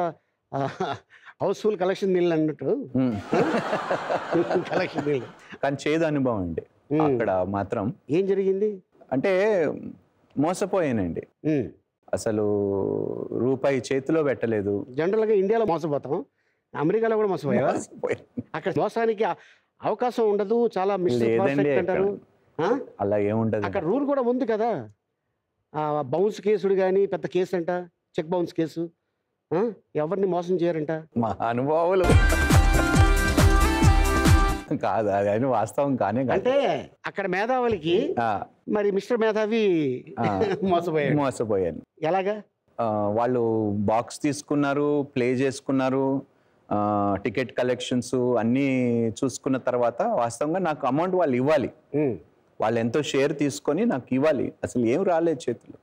హౌస్ఫుల్ కలెక్షన్ నీళ్ళు అన్నట్టు కలెక్షన్ నీళ్ళు కానీ చేదు అనుభవం అండి అక్కడ మాత్రం ఏం జరిగింది అంటే మోసపోయానండి అసలు రూపాయి చేతిలో పెట్టలేదు జనరల్గా ఇండియాలో మోసపోతాం అమెరికాలో కూడా మోసపోయా అక్కడ మోసానికి అవకాశం ఉండదు చాలా అంటారు అలా ఏముండదు అక్కడ రూల్ కూడా ఉంది కదా బౌన్స్ కేసుడు కానీ పెద్ద కేసు అంట చెక్ బౌన్స్ కేసు ఎవరిని మోసం చేయరంట మా అనుభవాలు కాదు అది వాస్తవం కానీ అంటే అక్కడ మేధావులకి మరి మిస్టర్ మేధావి మోసపోయాను మోసపోయాను ఎలాగా వాళ్ళు బాక్స్ తీసుకున్నారు ప్లే చేసుకున్నారు టికెట్ కలెక్షన్స్ అన్నీ చూసుకున్న తర్వాత వాస్తవంగా నాకు అమౌంట్ వాళ్ళు ఇవ్వాలి వాళ్ళు ఎంతో షేర్ తీసుకొని నాకు ఇవ్వాలి అసలు ఏం రాలేదు చేతులు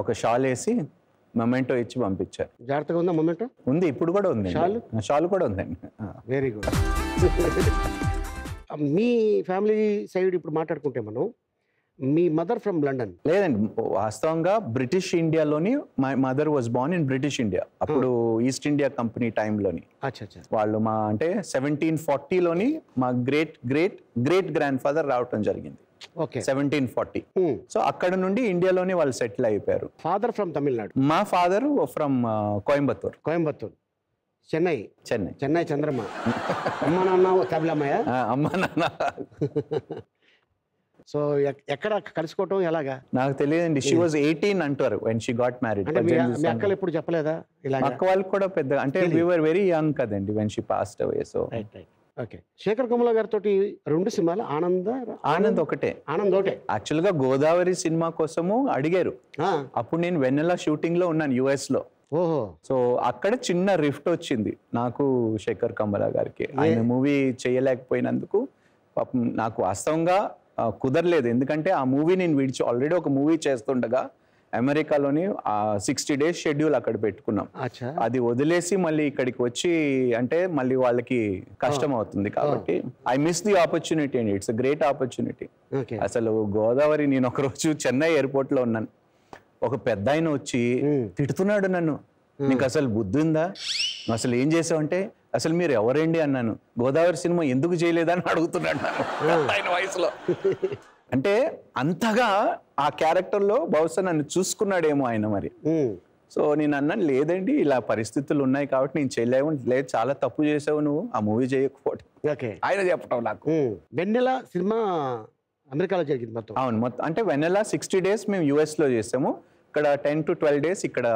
ఒక షాల్ వేసి మొమెంటో ఇచ్చి పంపించారు జాగ్రత్తగా ఉందా మొమెంటో ఉంది ఇప్పుడు కూడా ఉంది షాల్ కూడా ఉందండి వెరీ గుడ్ మీ ఫ్యామిలీ సైడ్ ఇప్పుడు మాట్లాడుకుంటే మనం మీ మదర్ ఫ్రమ్ లండన్ లేదండి వాస్తవంగా బ్రిటిష్ ఇండియాలోని my mother was born in British India అప్పుడు ఈస్ట్ ఇండియా కంపెనీ టైంలోని వాళ్ళు మా అంటే సెవెంటీన్ ఫార్టీలోని మా great great great grandfather రావటం జరిగింది సెవెంటీన్ ఫార్టీ సో అక్కడ నుండి ఇండియాలోనే వాళ్ళు సెటిల్ అయిపోయారు ఫాదర్ ఫ్రమ్ తమిళనాడు మా ఫాదర్ ఫ్రమ్ కోయంబత్తూర్ కోయంబత్తూర్ చెన్నై చెన్నై చెన్నై చంద్రమ్మ అమ్మ నాన్న తమిళమ్మయ్య అమ్మ నాన్న సో ఎక్కడ కలుసుకోవటం ఎలాగా నాకు తెలియదండి షీ వాజ్ ఎయిటీన్ అంటారు వెన్ షీ గాట్ మ్యారీడ్ మీ అక్కలు ఎప్పుడు చెప్పలేదా ఇలా అక్క వాళ్ళకి కూడా పెద్ద అంటే వి వర్ వెరీ యంగ్ కదండి when she passed away so right right okay Shekhar Kamala గారితో రెండు సినిమాలు ఆనంద ఆనంద్ ఒకటే ఆనంద్ ఒకటే యాక్చువల్గా గోదావరి సినిమా కోసము అడిగారు అప్పుడు నేను వెన్నెల షూటింగ్ లో ఉన్నాను యుఎస్ లో ఓహో సో అక్కడ చిన్న రిఫ్ట్ వచ్చింది నాకు శేఖర్ కమల గారికి ఆయన మూవీ చేయలేకపోయినందుకు పాపం నాకు వాస్తవంగా కుదరలేదు ఎందుకంటే ఆ మూవీ నేను విడిచి ఆల్రెడీ ఒక మూవీ చేస్తుండగా అమెరికాలోని సిక్స్టీ డేస్ షెడ్యూల్ అక్కడ పెట్టుకున్నాం. అది వదిలేసి మళ్ళీ ఇక్కడికి వచ్చి అంటే మళ్ళీ వాళ్ళకి కష్టం అవుతుంది కాబట్టి I miss the opportunity and it's a great opportunity. అసలు గోదావరి నేను ఒక రోజు చెన్నై ఎయిర్పోర్ట్ లో ఉన్నాను, ఒక పెద్దాయన వచ్చి తిడుతున్నాడు నన్ను, నీకు అసలు బుద్ధి ఉందా, అసలు ఏం చేసావంటే అసలు మీరు ఎవరండి అన్నాను, గోదావరి సినిమా ఎందుకు చేయలేదని అడుగుతున్నాడు ఆయన వయసులో. అంటే అంతగా ఆ క్యారెక్టర్లో బహుశా నన్ను చూసుకున్నాడేమో ఆయన మరి. సో నేను అన్నాను లేదండి ఇలా పరిస్థితులు ఉన్నాయి కాబట్టి నేను చేయలేవు, లేదు చాలా తప్పు చేసావు నువ్వు ఆ మూవీ చేయకపోవడం ఆయన చెప్పటం నాకు. వెన్నెల సినిమా అమెరికాలో జరిగింది మొత్తం. అవును మొత్తం అంటే వెన్నెల సిక్స్టీ డేస్ మేము యూఎస్లో చేసాము, ఇక్కడ టెన్ టు ట్వెల్వ్ డేస్ ఇక్కడ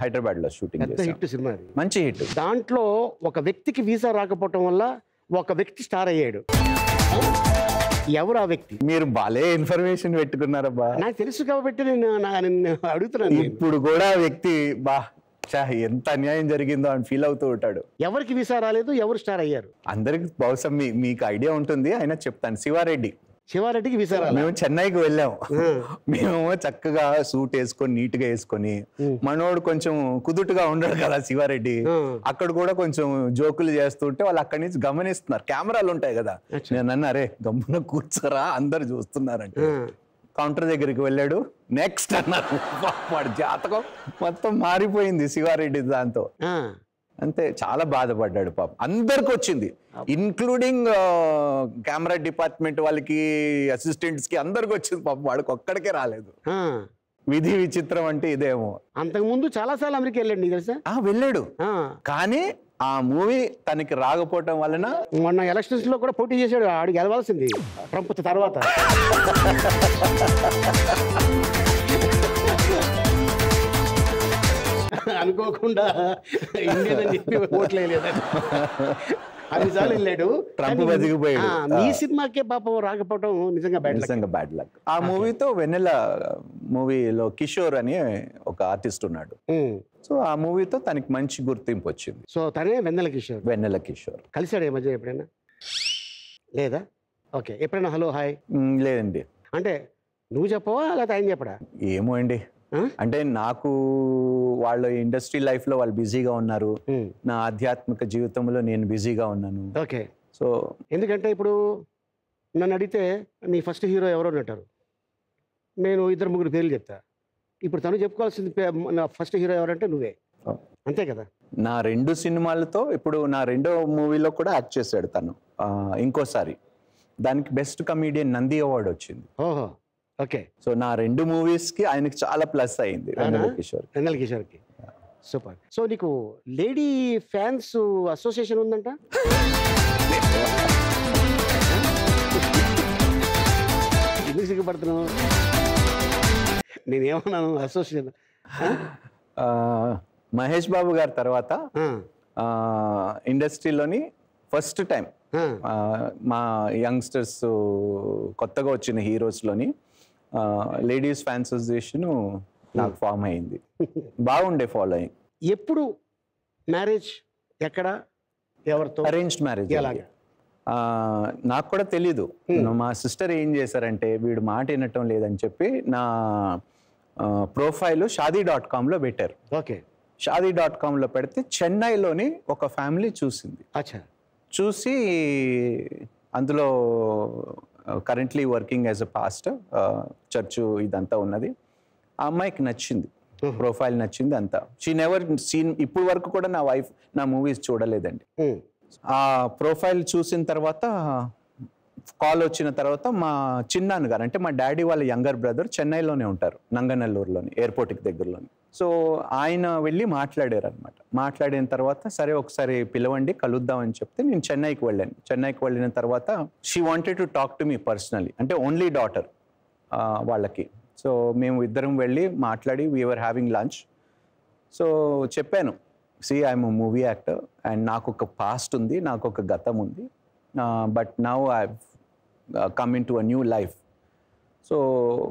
హైదరాబాద్లో షూటింగ్ చేసాం. హిట్ సినిమా, మంచి హిట్. దాంట్లో ఒక వ్యక్తికి వీసా రాకపోవటం వల్ల ఒక వ్యక్తి స్టార్ అయ్యాడు. ఎవరు ఆ వ్యక్తి? మీరు బాలే ఇన్ఫర్మేషన్ పెట్టుకున్నారబ్బా. నాకు తెలుసు కాబట్టి నేను అడుగుతున్నాను. ఇప్పుడు కూడా ఆ వ్యక్తి బా ఎంత అన్యాయం జరిగిందో అని ఫీల్ అవుతూ ఉంటాడు. ఎవరికి వీసా రాలేదు, ఎవరు స్టార్ అయ్యారు? అందరికి బహుశా మీకు ఐడియా ఉంటుంది, అయినా చెప్తాను. శివారెడ్డి. శివారెడ్డికి వీసా రాలేదు. మేము చెన్నైకి వెళ్ళాము, మేము చక్కగా సూట్ వేసుకొని నీట్ గా వేసుకొని, మనోడు కొంచెం కుదుటుగా ఉండడు కదా శివారెడ్డి, అక్కడ కూడా కొంచెం జోకులు చేస్తుంటే వాళ్ళు అక్కడి నుంచి గమనిస్తున్నారు, కెమెరాలు ఉంటాయి కదా. నేను అన్న అరే గమ్మున కూర్చోరా అందరు చూస్తున్నారంటే కౌంటర్ దగ్గరికి వెళ్ళాడు. నెక్స్ట్ అన్నారు, వాడు జాతకం మొత్తం మారిపోయింది శివారెడ్డి దాంతో. అంతే చాలా బాధపడ్డాడు పాపం. అందరికి వచ్చింది, ఇన్క్లూడింగ్ కెమెరా డిపార్ట్మెంట్ వాళ్ళకి అసిస్టెంట్స్ కి అందరికి వచ్చింది, పాపం వాడికి ఒక్కడికే రాలేదు. విధి విచిత్రం అంటే ఇదేమో. అంతకుముందు చాలా సార్లు అమెరికా వెళ్ళాడు తెలుసా, వెళ్ళాడు కానీ ఆ మూవీ తనకి రాకపోవటం వలన మొన్న ఎలక్షన్స్ లో కూడా పోటీ చేశాడు, ఆడికి వెళ్ళవలసింది ట్రంప్ తర్వాత. అనుకోకుండా ఇండియన్ చెప్పి ఓట్లు వేయలేదండి, అన్నిసార్లు వెళ్ళాడు. ట్రంప్ బతికిపోయాడు. ఈ సినిమాకే పాపం రాకపోవడం నిజంగా బ్యాడ్ లక్, బ్యాడ్ లక్. ఆ మూవీతో వెన్నెల మూవీలో కిషోర్ అని ఒక ఆర్టిస్ట్ ఉన్నాడు, సో ఆ మూవీతో తనకి మంచి గుర్తింపు వచ్చింది. సో తనే వెన్నెల కిషోర్. వెన్నెల కిషోర్ కలిసాడు ఈ మధ్య ఎప్పుడైనా? లేదా? ఓకే. ఎప్పుడైనా హలో హాయ్? లేదండి. అంటే నువ్వు చెప్పవా లేకపోతే ఆయన చెప్పడా? ఏమో అండి, అంటే నాకు వాళ్ళ ఇండస్ట్రీ లైఫ్ లో వాళ్ళు బిజీగా ఉన్నారు, నా ఆధ్యాత్మిక జీవితంలో నేను బిజీగా ఉన్నాను. ఓకే. సో ఎందుకంటే ఇప్పుడు నన్ను అడిగితే నీ ఫస్ట్ హీరో ఎవరో అంటారు, నేను ఇద్దరు ముగ్గురు పేర్లు చెప్తా. ఇప్పుడు తను చెప్పుకోవాల్సింది నా ఫస్ట్ హీరో ఎవరంటే నువ్వే, అంతే కదా. నా రెండు సినిమాలతో ఇప్పుడు నా రెండో మూవీలో కూడా యాక్ట్ చేశాడు తను ఇంకోసారి, దానికి బెస్ట్ కమీడియన్ నంది అవార్డు వచ్చింది. ఓహో ఓకే. సో నా రెండు మూవీస్ కి ఆయనకి చాలా ప్లస్ అయింది, వెన్నెల కిషోర్. వెన్నెల కిషోర్ కి సూపర్. సో నీకు లేడీ ఫ్యాన్స్ అసోసియేషన్ ఉందంట? ఎందుకు సిగ్గుపడుతున్నావు? నేనేమన్నాను అసోసియేషన్? మహేష్ బాబు గారి తర్వాత ఇండస్ట్రీలోని ఫస్ట్ టైం మా యంగ్స్టర్స్ కొత్తగా వచ్చిన హీరోస్లోని లేడీస్ ఫ్యాన్ అసోసియేషన్ నాకు ఫామ్ అయింది. బాగుండే ఫాలోయింగ్. ఎప్పుడు మ్యారేజ్? ఎక్కడ? ఎవరితో? Arranged marriage. నాకు కూడా తెలీదు. మా సిస్టర్ ఏం చేశారంటే వీడు మాట వినటం లేదని చెప్పి నా ప్రొఫైల్ షాదీ డాట్ కామ్లో పెట్టారు. ఓకే. షాదీ డాట్ కామ్లో పెడితే చెన్నైలోని ఒక ఫ్యామిలీ చూసింది. అచ్చా. చూసి అందులో currently working as a pastor church ఇదంతా ఉన్నది, ఆ అమ్మాయికి నచ్చింది, ప్రొఫైల్ నచ్చింది అంతా. షీ నెవర్ సీన్, ఇప్పుడు వరకు కూడా నా వైఫ్ నా మూవీస్ చూడలేదండి. ఆ ప్రొఫైల్ చూసిన తర్వాత కాల్ వచ్చిన తర్వాత మా చిన్నాన్నగారు అంటే మా డాడీ వాళ్ళ యంగర్ బ్రదర్ చెన్నైలోనే ఉంటారు, నంగనల్లూరులోని ఎయిర్పోర్ట్కి దగ్గరలోని. సో ఆయన వెళ్ళి మాట్లాడారు అనమాట. మాట్లాడిన తర్వాత సరే ఒకసారి పిలవండి కలుద్దామని చెప్తే నేను చెన్నైకి వెళ్ళాను. చెన్నైకి వెళ్ళిన తర్వాత she wanted to talk to me personally, అంటే ఓన్లీ డాటర్ వాళ్ళకి. సో మేము ఇద్దరం వెళ్ళి మాట్లాడి వీఆర్ హ్యావింగ్ లంచ్. సో చెప్పాను, see I'm a movie actor and నాకు ఒక పాస్ట్ ఉంది, నాకు ఒక గతం ఉంది, but now I come in to a new life. So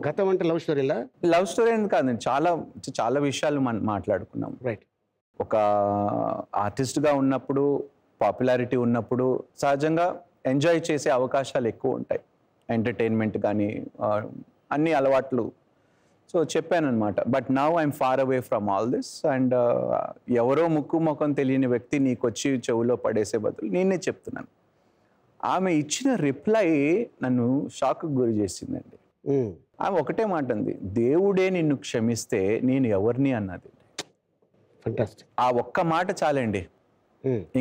గతం అంటే లవ్ స్టోరీలా? లవ్ స్టోరీ అని కాదండి, చాలా చాలా విషయాలు మనం మాట్లాడుకున్నాం. రైట్. ఒక ఆర్టిస్ట్గా ఉన్నప్పుడు పాపులారిటీ ఉన్నప్పుడు సహజంగా ఎంజాయ్ చేసే అవకాశాలు ఎక్కువ ఉంటాయి, ఎంటర్టైన్మెంట్ కానీ అన్ని అలవాట్లు. So చెప్పానన్నమాట. But now I'm far away from all this and ఎవరో ముక్కు ముఖం తెలియని వ్యక్తి నీకొచ్చి చెవులో పడేసే బదులు నేనే చెప్తున్నాను. ఆమె ఇచ్చిన రిప్లై నన్ను షాక్ గురి చేసిందండి. ఆమె ఒకటే మాట అంది, దేవుడే నిన్ను క్షమిస్తే నేను ఎవర్ని అన్నది. ఫంటాస్టిక్. ఆ ఒక్క మాట చాలండి.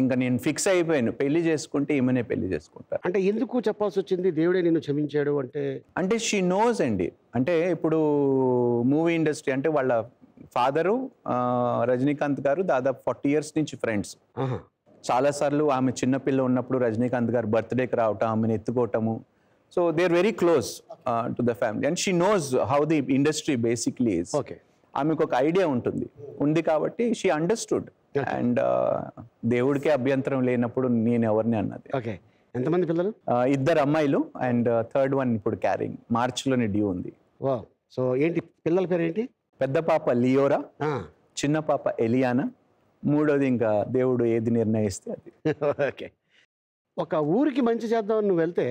ఇంకా నేను ఫిక్స్ అయిపోయాను, పెళ్లి చేసుకుంటే ఈమెనే పెళ్లి చేసుకుంటాను. అంటే ఎందుకు చెప్పాల్సి వచ్చింది దేవుడే నిన్ను క్షమించాడు అంటే? అంటే షీ నోస్ అండి. అంటే ఇప్పుడు మూవీ ఇండస్ట్రీ అంటే వాళ్ళ ఫాదరు రజనీకాంత్ గారు దాదాపు ఫార్టీ ఇయర్స్ నుంచి ఫ్రెండ్స్. చాలాసార్లు ఆమె చిన్నపిల్ల ఉన్నప్పుడు రజనీకాంత్ గారు బర్త్డేకి రావటం, ఆమెను ఎత్తుకోవటము. So they are very close to the family and she knows how the industry basically is. Okay, ఆమెకు ఒక ఐడియా ఉంటుంది, ఉంది కాబట్టి షీ అండర్స్టూడ్. అండ్ దేవుడికే అభ్యంతరం లేనప్పుడు నేను ఎవరిని అన్నది. ఓకే, ఎంతమంది పిల్లలు? ఇద్దరు అమ్మాయిలు అండ్ థర్డ్ వన్ ఇప్పుడు క్యారింగ్, మార్చిలోనే డ్యూ ఉంది. వావ్. సో ఏంటి పిల్లల పేరు ఏంటి? పెద్ద పాప లియోరా, చిన్న పాప ఎలియానా, మూడోది ఇంకా దేవుడు ఏది నిర్ణయిస్తే అది. ఓకే, ఒక ఊరికి మంచి చేద్దాం నువ్వు వెళ్తే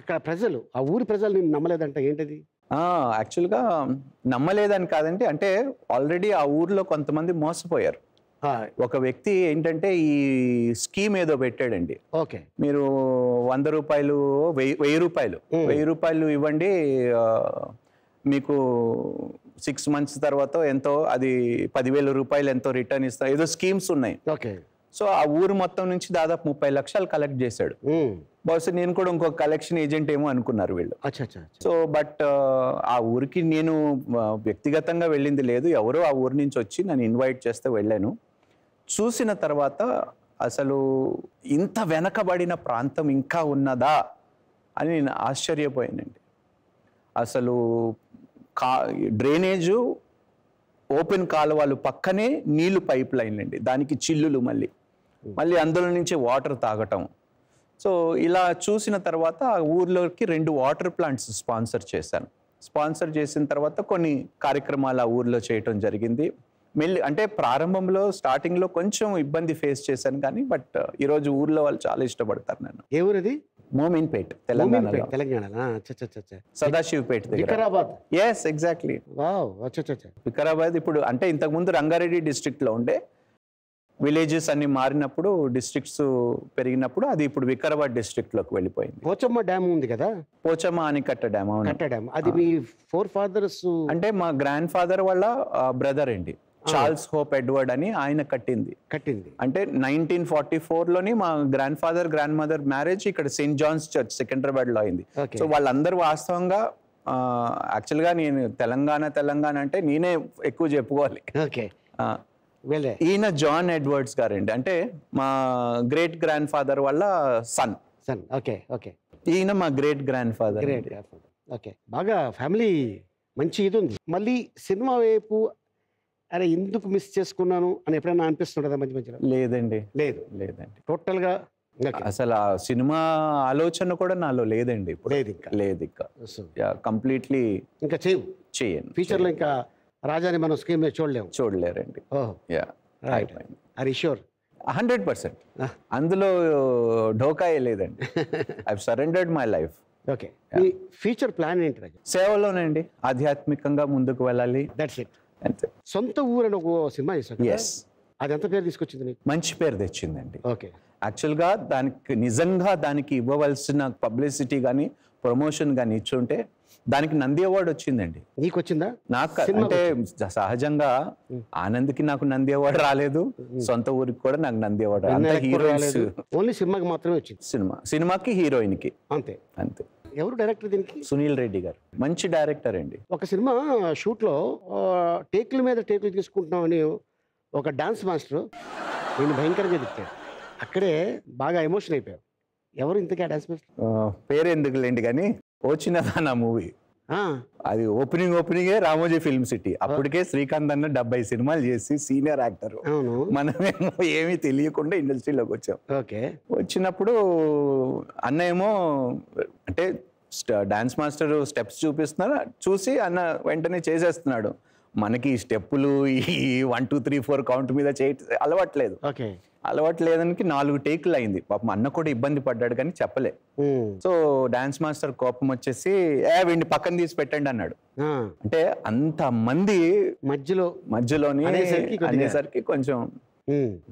అక్కడ ప్రజలు, ఆ ఊరి ప్రజలు నేను నమ్మలేదంట, ఏంటది? యాక్చువల్గా నమ్మలేదని కాదంటే, అంటే ఆల్రెడీ ఆ ఊర్లో కొంతమంది మోసపోయారు. ఒక వ్యక్తి ఏంటంటే ఈ స్కీమ్ ఏదో పెట్టాడండి. ఓకే, మీరు వంద రూపాయలు వెయ్యి రూపాయలు వెయ్యి రూపాయలు ఇవ్వండి, మీకు సిక్స్ మంత్స్ తర్వాత ఎంతో అది పదివేల రూపాయలు ఎంతో రిటర్న్ ఇస్తా, ఏదో స్కీమ్స్ ఉన్నాయి. ఓకే, సో ఆ ఊరు మొత్తం నుంచి దాదాపు ముప్పై లక్షలు కలెక్ట్ చేశాడు. బహుశా నేను కూడా ఇంకొక కలెక్షన్ ఏజెంట్ ఏమో అనుకున్నారు వీళ్ళు. సో బట్ ఆ ఊరికి నేను వ్యక్తిగతంగా వెళ్ళింది లేదు, ఎవరో ఆ ఊరి నుంచి వచ్చి నన్ను ఇన్వైట్ చేస్తే వెళ్ళాను. చూసిన తర్వాత అసలు ఇంత వెనకబడిన ప్రాంతం ఇంకా ఉన్నదా అని నేను ఆశ్చర్యపోయానండి. అసలు కా డ్రైనేజు, ఓపెన్ కాలువలు, పక్కనే నీళ్లు పైప్ లైన్లు అండి, దానికి చిల్లులు, మళ్ళీ మళ్ళీ అందులో నుంచే వాటర్ తాగటం. సో ఇలా చూసిన తర్వాత ఆ ఊర్లోకి రెండు వాటర్ ప్లాంట్స్ స్పాన్సర్ చేశాను. స్పాన్సర్ చేసిన తర్వాత కొన్ని కార్యక్రమాలు ఆ ఊర్లో చేయటం జరిగింది. మెల్లి అంటే ప్రారంభంలో స్టార్టింగ్లో కొంచెం ఇబ్బంది ఫేస్ చేశాను కానీ బట్ ఈరోజు ఊర్లో వాళ్ళు చాలా ఇష్టపడతారు నన్ను. ఏ ఊరిది? మోమిన్పేట్, తెలంగాణ. తెలంగాణ, సదాశివపేట దగ్గర. వికారాబాద్. yes, exactly. వావ్, అచ్చచ్చచ్చ. వికారాబాద్ ఇప్పుడు అంటే ఇంతకు ముందు రంగారెడ్డి డిస్ట్రిక్ట్ లో ఉండే, విలేజెస్ అన్ని మారినప్పుడు డిస్ట్రిక్ట్స్ పెరిగినప్పుడు అది ఇప్పుడు వికారాబాద్ డిస్ట్రిక్ట్ లోకి వెళ్ళిపోయింది. పోచమ్మ డ్యామ్ ఉంది కదా, పోచమ్మ ఆనికట్ట డ్యామ్. కట్ట డ్యామ్ అది మీ ఫోర్ ఫాదర్స్? అంటే మా గ్రాండ్ ఫాదర్ వాళ్ళ బ్రదర్ అండి, చార్ల్స్ హోప్ ఎడ్వర్డ్ అని ఆయన కట్టింది కట్టింది అంటే నైన్టీన్ ఫార్టీ ఫోర్ లోని మా grandfather grandmother marriage ఇక్కడ సెయింట్ జాన్స్ చర్చ్ సికింద్రాబాద్ లో అయింది. సో వాళ్ళందరూ వాస్తవంగా యాక్చువల్ గా నేను తెలంగాణ తెలంగాణ అంటే నేనే ఎక్కువ చెప్పుకోవాలి. ఈయన జాన్ ఎడ్వర్డ్స్ గారండి, అంటే మా గ్రేట్ గ్రాండ్ ఫాదర్ వాళ్ళ సన్. ఓకే ఓకే, ఈయన మా గ్రేట్ గ్రాండ్ ఫాదర్. ఓకే, బాగా ఫ్యామిలీ మంచి ఇది ఉంది. మళ్ళీ సినిమా వైపు అరే ఎందుకు మిస్ చేసుకున్నాను అని ఎప్పుడైనా అనిపిస్తుంటదా మధ్య మధ్యలో? లేదండి, లేదు లేదండి, టోటల్ గా అసలు ఆ సినిమా ఆలోచన కూడా నాలో లేదండి ఇప్పుడు. లేదు ఇంకా లేదు ఇంకా కంప్లీట్లీ ఇంకా చేయవు చేయండి ఫ్యూచర్ లో. ఇంకా రాజాని మనం స్క్రీన్ మీద చూడలేము, చూడలేరండి. హండ్రెడ్ పర్సెంట్ అందులో ఢోకా లేదండి. I surrendered my life. Okay, మీ ఫ్యూచర్ ప్లాన్ ఏంటి? రాజా సేవలోనండి, ఆధ్యాత్మికంగా ముందుకు వెళ్ళాలి. That's it. సొంత ఊరు అని ఒక సినిమా చేశాను. yes, అది ఎంత పేరు తీసుకొచ్చింది? మంచి పేరు తెచ్చిందండి. ఓకే, యాక్చువల్గా దానికి నిజంగా దానికి ఇవ్వవలసిన పబ్లిసిటీ కానీ ప్రమోషన్ కానీ ఇచ్చుంటే దానికి నంది అవార్డు వచ్చిందండి. నీకు వచ్చిందా? నాకు అంటే సహజంగా ఆనంద్కి నాకు నంది అవార్డు రాలేదు, సొంత ఊరికి కూడా నాకు నంది అవార్డు రాలేదు. హీరోయిన్స్ ఓన్లీ సినిమాకి మాత్రమే వచ్చింది. సినిమా సినిమాకి హీరోయిన్కి అంతే అంతే. ఎవరు డైరెక్టర్ దీనికి? సునీల్ రెడ్డి గారు, మంచి డైరెక్టర్ అండి. ఒక సినిమా షూట్ లో టేకుల మీద టేకులు తీసుకుంటున్నాం అని ఒక డాన్స్ మాస్టర్ నేను భయంకరంగా తిట్టాడు, అక్కడే బాగా ఎమోషన్ అయిపోయావు. ఎవరు ఇంతకీ ఆ డాన్స్ మాస్టర్? పేరు ఎందుకు లేండి కానీ వచ్చినదా నా మూవీ అది ఓపెనింగ్ ఓపెనింగే రామోజీ ఫిల్మ్ సిటీ. అప్పటికే శ్రీకాంత్ అన్న డెబ్బై సినిమాలు చేసి సీనియర్ యాక్టర్, మనమేమో ఏమీ తెలియకుండా ఇండస్ట్రీలోకి వచ్చాం. ఓకే, వచ్చినప్పుడు అన్న ఏమో అంటే డాన్స్ మాస్టర్ స్టెప్స్ చూపిస్తున్నారు, చూసి అన్న వెంటనే చేసేస్తున్నాడు. मन की स्टेपल one two three four count अलवाटे अलवाटे नालुगु टेकल पापम अन्न इब्बंदी पड्डाडु कानी चेप्पले सो डांस मास्टर कोपम वच्चेसी ए वीडिनी पक्कन तीसि पेट्टंडी अन्नाडु अंटे अंत मंदी मध्यलो मध्यलोनी अनेसरिकी कोंచెం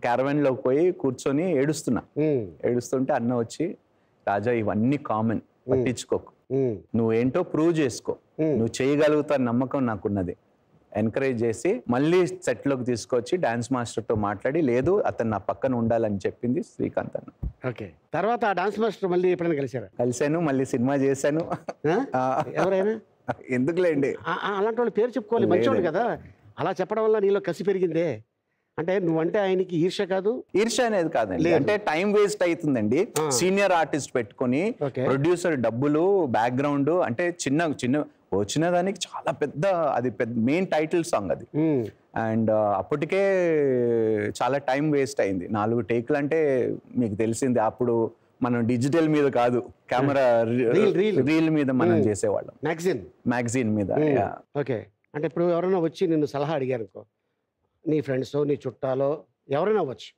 कारवेन लोकी पोयि कूर्चोनी एडुस्तुन्ना एडुस्तुंटे अन्न वच्ची राजा इवन्नी कामन पट्टिंचुकोकु నువ్వేంటో ప్రూవ్ చేసుకో నువ్వు చేయగలుగుతా నమ్మకం నాకున్నది ఎంకరేజ్ చేసి మళ్ళీ సెట్ లోకి తీసుకొచ్చి డాన్స్ మాస్టర్ తో మాట్లాడి లేదు అతను నా పక్కన ఉండాలని చెప్పింది శ్రీకాంత్ అన్న. ఓకే తర్వాత ఆ డాన్స్ మాస్టర్ మళ్ళీ ఎప్పుడైనా కలిసారా? కలిసాను మళ్ళీ సినిమా చేశాను. ఎవరైనా ఎందుకులేండి అలాంటి వాళ్ళ పేరు చెప్పుకోవాలి మంచోళ్ళు కదా అలా చెప్పడం వల్ల నీలో కసి పెరిగిందే అంటే నువ్వంటే ఆయనకి ఈర్ష్య కాదు ఈర్ష్య అనేది కాదండి అంటే టైం వేస్ట్ అవుతుందండి సీనియర్ ఆర్టిస్ట్ పెట్టుకొని ప్రొడ్యూసర్ డబ్బులు బ్యాక్ గ్రౌండ్ అంటే చిన్న చిన్న వచ్చిన దానికి చాలా పెద్ద అది మెయిన్ టైటిల్ సాంగ్ అది అండ్ అప్పటికే చాలా టైం వేస్ట్ అయింది నాలుగు టేక్లు అంటే మీకు తెలిసింది అప్పుడు మనం డిజిటల్ మీద కాదు కెమెరా రీల్ మీద మనం చేసేవాళ్ళం మ్యాగజైన్ మ్యాగజైన్ మీద. ఓకే అంటే ఇప్పుడు ఎవరైనా వచ్చి నిన్ను సలహా అడిగారు అనుకో నీ ఫ్రెండ్స్ నీ చుట్టాలో ఎవరైనా అవ్వచ్చు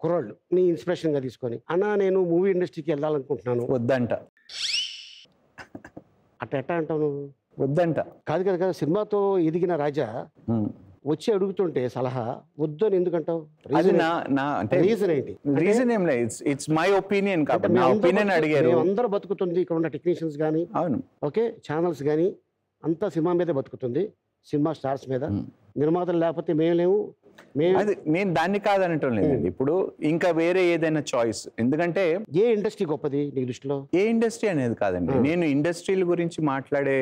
కుర్రోళ్ళు నీ ఇన్స్పిరేషన్గా తీసుకొని అన్నా నేను మూవీ ఇండస్ట్రీకి వెళ్ళాలనుకుంటున్నాను వద్దంట అట్ట ఎట్టా అంటావు నువ్వు వద్దంట కాదు కదా కదా సినిమాతో ఎదిగిన రాజా వచ్చి అడుగుతుంటే సలహా వద్దు అని ఎందుకంటావు? అది నా నా అంటే రీజన్ ఏంటి? రీజన్ ఏం లేదు ఇట్స్ ఇట్స్ మై ఒపీనియన్ కాబట్టి నా ఒపీనియన్ అడిగారు అందరూ బతుకుతుంది ఇక్కడ ఉన్న టెక్నీషియన్స్ కానీ అవును ఓకే ఛానల్స్ కానీ అంతా సినిమా మీదే బతుకుతుంది సినిమా స్టార్స్ మీద నిర్మాతలు లేకపోతే మేము లేవు అది నేను దాన్ని కాదనటం లేదండి ఇప్పుడు ఇంకా వేరే ఏదైనా చాయిస్ ఎందుకంటే ఏ ఇండస్ట్రీ గొప్పది నీ దృష్టిలో? ఏ ఇండస్ట్రీ అనేది కాదండి నేను ఇండస్ట్రీల గురించి మాట్లాడే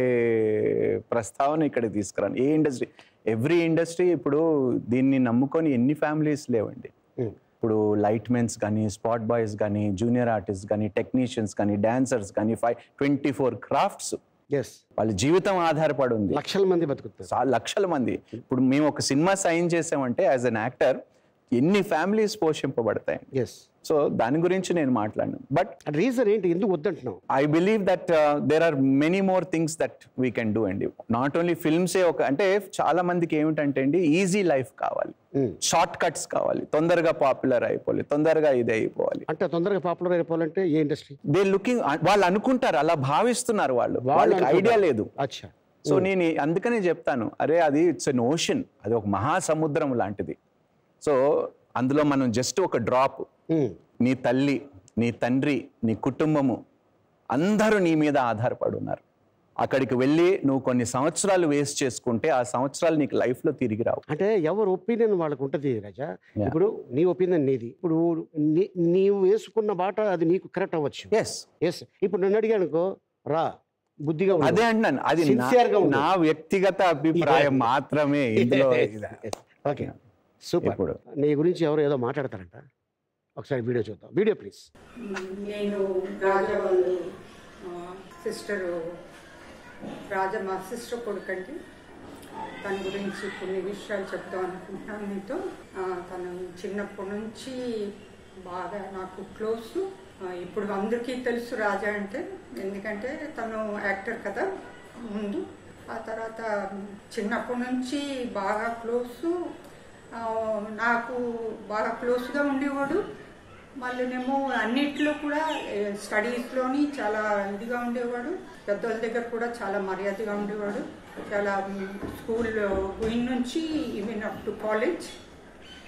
ప్రస్తావన ఇక్కడ తీసుకురాను ఏ ఇండస్ట్రీ ఎవ్రీ ఇండస్ట్రీ ఇప్పుడు దీన్ని నమ్ముకొని ఎన్ని ఫ్యామిలీస్ లేవండి ఇప్పుడు లైట్ మెన్స్ కానీ స్పాట్ బాయ్స్ కానీ జూనియర్ ఆర్టిస్ట్ కానీ టెక్నీషియన్స్ కానీ డాన్సర్స్ కానీ ఫైవ్ ట్వంటీ ఫోర్ క్రాఫ్ట్స్ ఎస్ వాళ్ళ జీవితం ఆధారపడి ఉంది లక్షల మంది బతుకుతారు లక్షల మంది ఇప్పుడు మేము ఒక సినిమా సైన్ చేసామంటే యాజ్ అన్ యాక్టర్ ఎన్ని ఫ్యామిలీస్ పోషింపబడతాయి సో దాని గురించి నేను మాట్లాడను బట్ రీజన్ ఏంటి ఎందుకు వద్దంటున్నావు? I believe that there are many more things that we can do అండి నాట్ ఓన్లీ ఫిల్మ్సే ఒక అంటే చాలా మందికి ఏమిటంటే అండి ఈజీ లైఫ్ కావాలి షార్ట్ కట్స్ కావాలి తొందరగా పాపులర్ అయిపోవాలి తొందరగా ఇది అయిపోవాలి అంటే తొందరగా పాపులర్ అయిపోవాలంటే ఏ ఇండస్ట్రీ దే లుకింగ్ వాళ్ళు అనుకుంటారు అలా భావిస్తున్నారు వాళ్ళు వాళ్ళకి ఐడియా లేదు అచ్చా సో నేను అందుకనే చెప్తాను అరే అది ఇట్స్ ఎన్ ఓషన్ అది ఒక మహాసముద్రం లాంటిది సో అందులో మనం జస్ట్ ఒక డ్రాప్ నీ తల్లి నీ తండ్రి నీ కుటుంబము అందరూ నీ మీద ఆధారపడి ఉన్నారు అక్కడికి వెళ్ళి నువ్వు కొన్ని సంవత్సరాలు వేస్ట్ చేసుకుంటే ఆ సంవత్సరాలు నీకు లైఫ్లో తిరిగి రావు అంటే ఎవరి ఒపీనియన్ వాళ్ళకు ఉంటుంది రాజా ఇప్పుడు నీ ఒపీనియన్ నీది ఇప్పుడు నీవు వేసుకున్న బాట అది నీకు కరెక్ట్ అవ్వచ్చు ఎస్ ఎస్ ఇప్పుడు నన్ను అడిగానుకో రా బుద్ధిగా అదే అంటున్నాను అది నా వ్యక్తిగత అభిప్రాయం మాత్రమే ఇందులో ఓకే సూపర్ నీ గురించి ఎవరు ఏదో మాట్లాడతారంట ఒకసారి వీడియో చూద్దాం వీడియో ప్లీజ్ నేను రాజా వాళ్ళు సిస్టర్ రాజా మా సిస్టర్ కొడుకండి తన గురించి కొన్ని విషయాలు చెప్తాం అనుకుంటున్నాను మీతో తను చిన్నప్పటి నుంచి బాగా నాకు క్లోజ్ ఇప్పుడు అందరికీ తెలుసు రాజా అంటే ఎందుకంటే తను యాక్టర్ కదా ముందు ఆ తర్వాత చిన్నప్పటి నుంచి బాగా క్లోజ్ నాకు బాగా క్లోజ్గా ఉండేవాడు మళ్ళీనేమో అన్నిట్లో కూడా స్టడీస్లోని చాలా ఇదిగా ఉండేవాడు పెద్దల దగ్గర కూడా చాలా మర్యాదగా ఉండేవాడు చాలా స్కూల్లో గుయిన్ నుంచి even up to college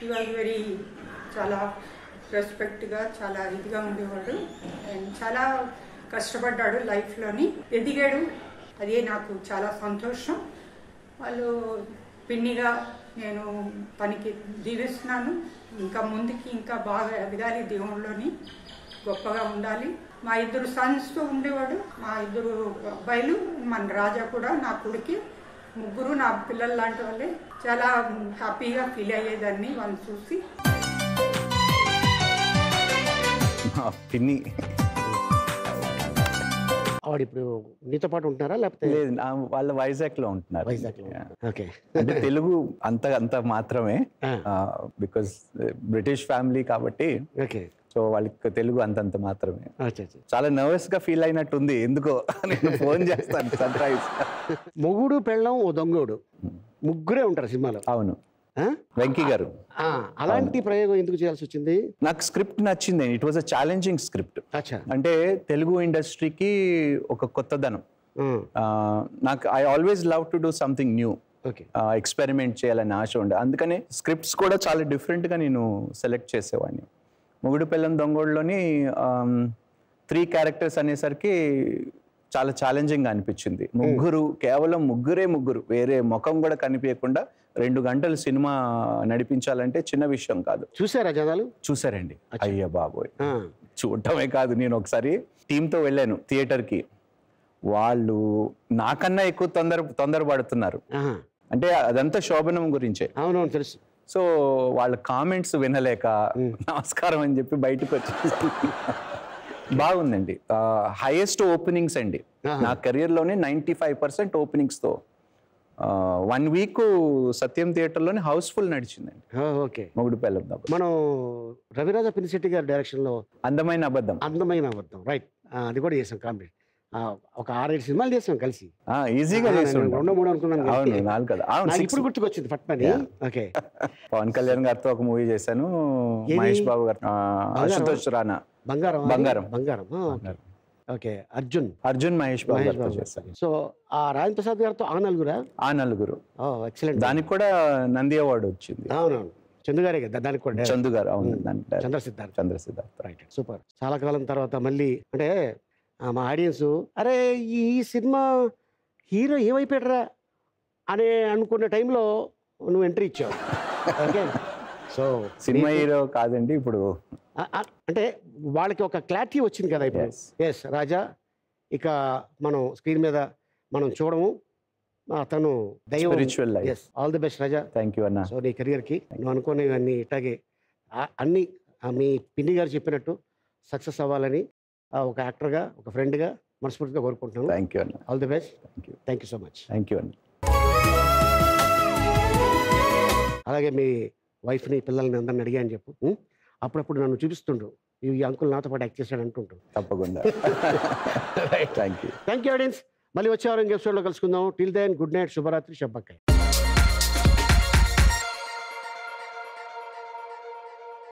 he was very చాలా రెస్పెక్ట్గా చాలా ఇదిగా ఉండేవాడు అండ్ చాలా కష్టపడ్డాడు లైఫ్లోని ఎదిగాడు అదే నాకు చాలా సంతోషం వాళ్ళు పిన్నిగా నేను తనకి దీవిస్తున్నాను ఇంకా ముందుకి ఇంకా బాగా ఎదగాలి దేవుళ్ళని గొప్పగా ఉండాలి మా ఇద్దరు సన్స్తో ఉండేవాడు మా ఇద్దరు అబ్బాయిలు మన రాజా కూడా నా కొడుకు ముగ్గురు నా పిల్లలు లాంటి వాళ్ళే చాలా హ్యాపీగా ఫీల్ అయ్యేదాన్ని వాళ్ళు చూసి వాడు ఇప్పుడు నీతో పాటు ఉంటున్నారా లేకపోతే వాళ్ళ వైజాగ్ లో ఉంటున్నారు వైజాగ్ లో ఓకే అంటే తెలుగు అంత అంత మాత్రమే బికాస్ బ్రిటిష్ ఫ్యామిలీ కాబట్టి ఓకే సో వాళ్ళకి తెలుగు అంతంత మాత్రమే చాలా నర్వస్ గా ఫీల్ అయినట్టుంది ఎందుకో నేను ఫోన్ చేస్తాను సర్ప్రైజ్ మొగుడు పెళ్ళం ఓ దొంగోడు ముగ్గురే ఉంటారు సినిమాలో. అవును వెంకీ గారు. అలాంటి ప్రయోగం ఎందుకు చేయాల్సి వచ్చింది? నాకు స్క్రిప్ట్ నచ్చింది. It was a challenging script. అంటే తెలుగు ఇండస్ట్రీకి ఒక కొత్తదనం. నాకు I always love to do something new. Okay experiment చేయాలని ఆశ ఉండే. అందుకనే స్క్రిప్ట్స్ కూడా చాలా డిఫరెంట్ గా నేను సెలెక్ట్ చేసేవాడిని. మొగుడు పెళ్ళం దొంగోళ్ళలోని త్రీ క్యారెక్టర్స్ అనేసరికి చాలా ఛాలెంజింగ్ గా అనిపించింది. ముగ్గురు కేవలం ముగ్గురే ముగ్గురు వేరే ముఖం కూడా కనిపించకుండా రెండు గంటలు సినిమా నడిపించాలంటే చిన్న విషయం కాదు. చూసారా జనాలు? చూసారండి. అయ్యా బాబోయ్. చూడటమే కాదు, నేను ఒకసారి టీంతో వెళ్ళాను థియేటర్కి. వాళ్ళు నాకన్నా ఎక్కువ తొందర తొందరపడుతున్నారు. అంటే అదంతా శోభనం గురించే. అవునవును తెలుసు. సో వాళ్ళ కామెంట్స్ వినలేక నమస్కారం అని చెప్పి బయటకు వచ్చి. బాగుందండి. హైయెస్ట్ ఓపెనింగ్స్ అండి నా కెరియర్లోనే. నైంటీ ఫైవ్ పర్సెంట్ ఓపెనింగ్స్తో వన్ వీక్ సత్యం థియేటర్లోనే హౌస్ఫుల్ నడిచిందండి. ఓకే మొగుడు పిల్లల దబ్బ. మనం రవిరాజ పినిశెట్టి గారి డైరెక్షన్లో అందమైన అబద్ధం. అందమైన అబద్ధం రైట్. అది కూడా చేసాం కాంప్లీట్. ఒక ఆరేడు సినిమాలు చేసాం కలిసి. ఈజీగా రెండో మూడు అనుకున్నాను కదా. ఇప్పుడు గుర్తుకొచ్చింది పట్మని. ఓకే పవన్ కళ్యాణ్ గారితో ఒక మూవీ చేశాను. మహేష్ బాబు గారు అశుతోష్ రానా బంగారం బంగారం బంగారం. ఓకే అర్జున్ అర్జున్ మహేష్ బాబు చేశాను. సో ఆ రాజేంద్ర ప్రసాద్ గారితో ఆ నలుగురు ఆ నలుగురు ఎక్సలెంట్. దానికి కూడా నంది అవార్డు వచ్చింది. అవునవును చందు గారే కదా దానికి కూడా. చందు గారు అవును దానికి చంద్ర సిద్ధార్థ్. చంద్ర సిద్ధార్థ్ రైట్. సూపర్. చాలా కాలం తర్వాత మళ్ళీ అంటే మా ఆడియన్స్ అరే ఈ సినిమా హీరో ఏమైపోయాడరా అనే అనుకున్న టైంలో నువ్వు ఎంట్రీ ఇచ్చావు. ఓకే సో సినిమా హీరో కాదండి ఇప్పుడు అంటే వాళ్ళకి ఒక క్లారిటీ వచ్చింది కదా ఇప్పుడు. ఎస్ రాజా ఇక మనం స్క్రీన్ మీద మనం చూడము. అతను దైవం. రిచువల్ ఎస్ all the best Raja. Thank you అన్న. సో నీ కెరియర్కి నువ్వు అనుకునేవన్నీ ఇట్లాగే అన్నీ మీ పిన్ని గారు చెప్పినట్టు సక్సెస్ అవ్వాలని ఒక యాక్టర్గా ఒక ఫ్రెండ్గా మనస్ఫూర్తిగా కోరుకుంటున్నాను. థ్యాంక్ యూ అన్న. All the best. Thank you. Thank you so much. Thank you అన్న. అలాగే మీ వైఫ్ని పిల్లల్ని అందరిని అడిగా అని చెప్పు. అప్పుడప్పుడు నన్ను చూపిస్తుండు ఈ అంకుల్ నాతో పాటు యాక్ట్ చేశాడు అంటుంటు. తప్పకుండా. Thank you. Thank you audience. మళ్ళీ వచ్చే వారం ఎపిసోడ్లో కలుసుకుందాం. Till then good night. శుభరాత్రి. శుభకాయ.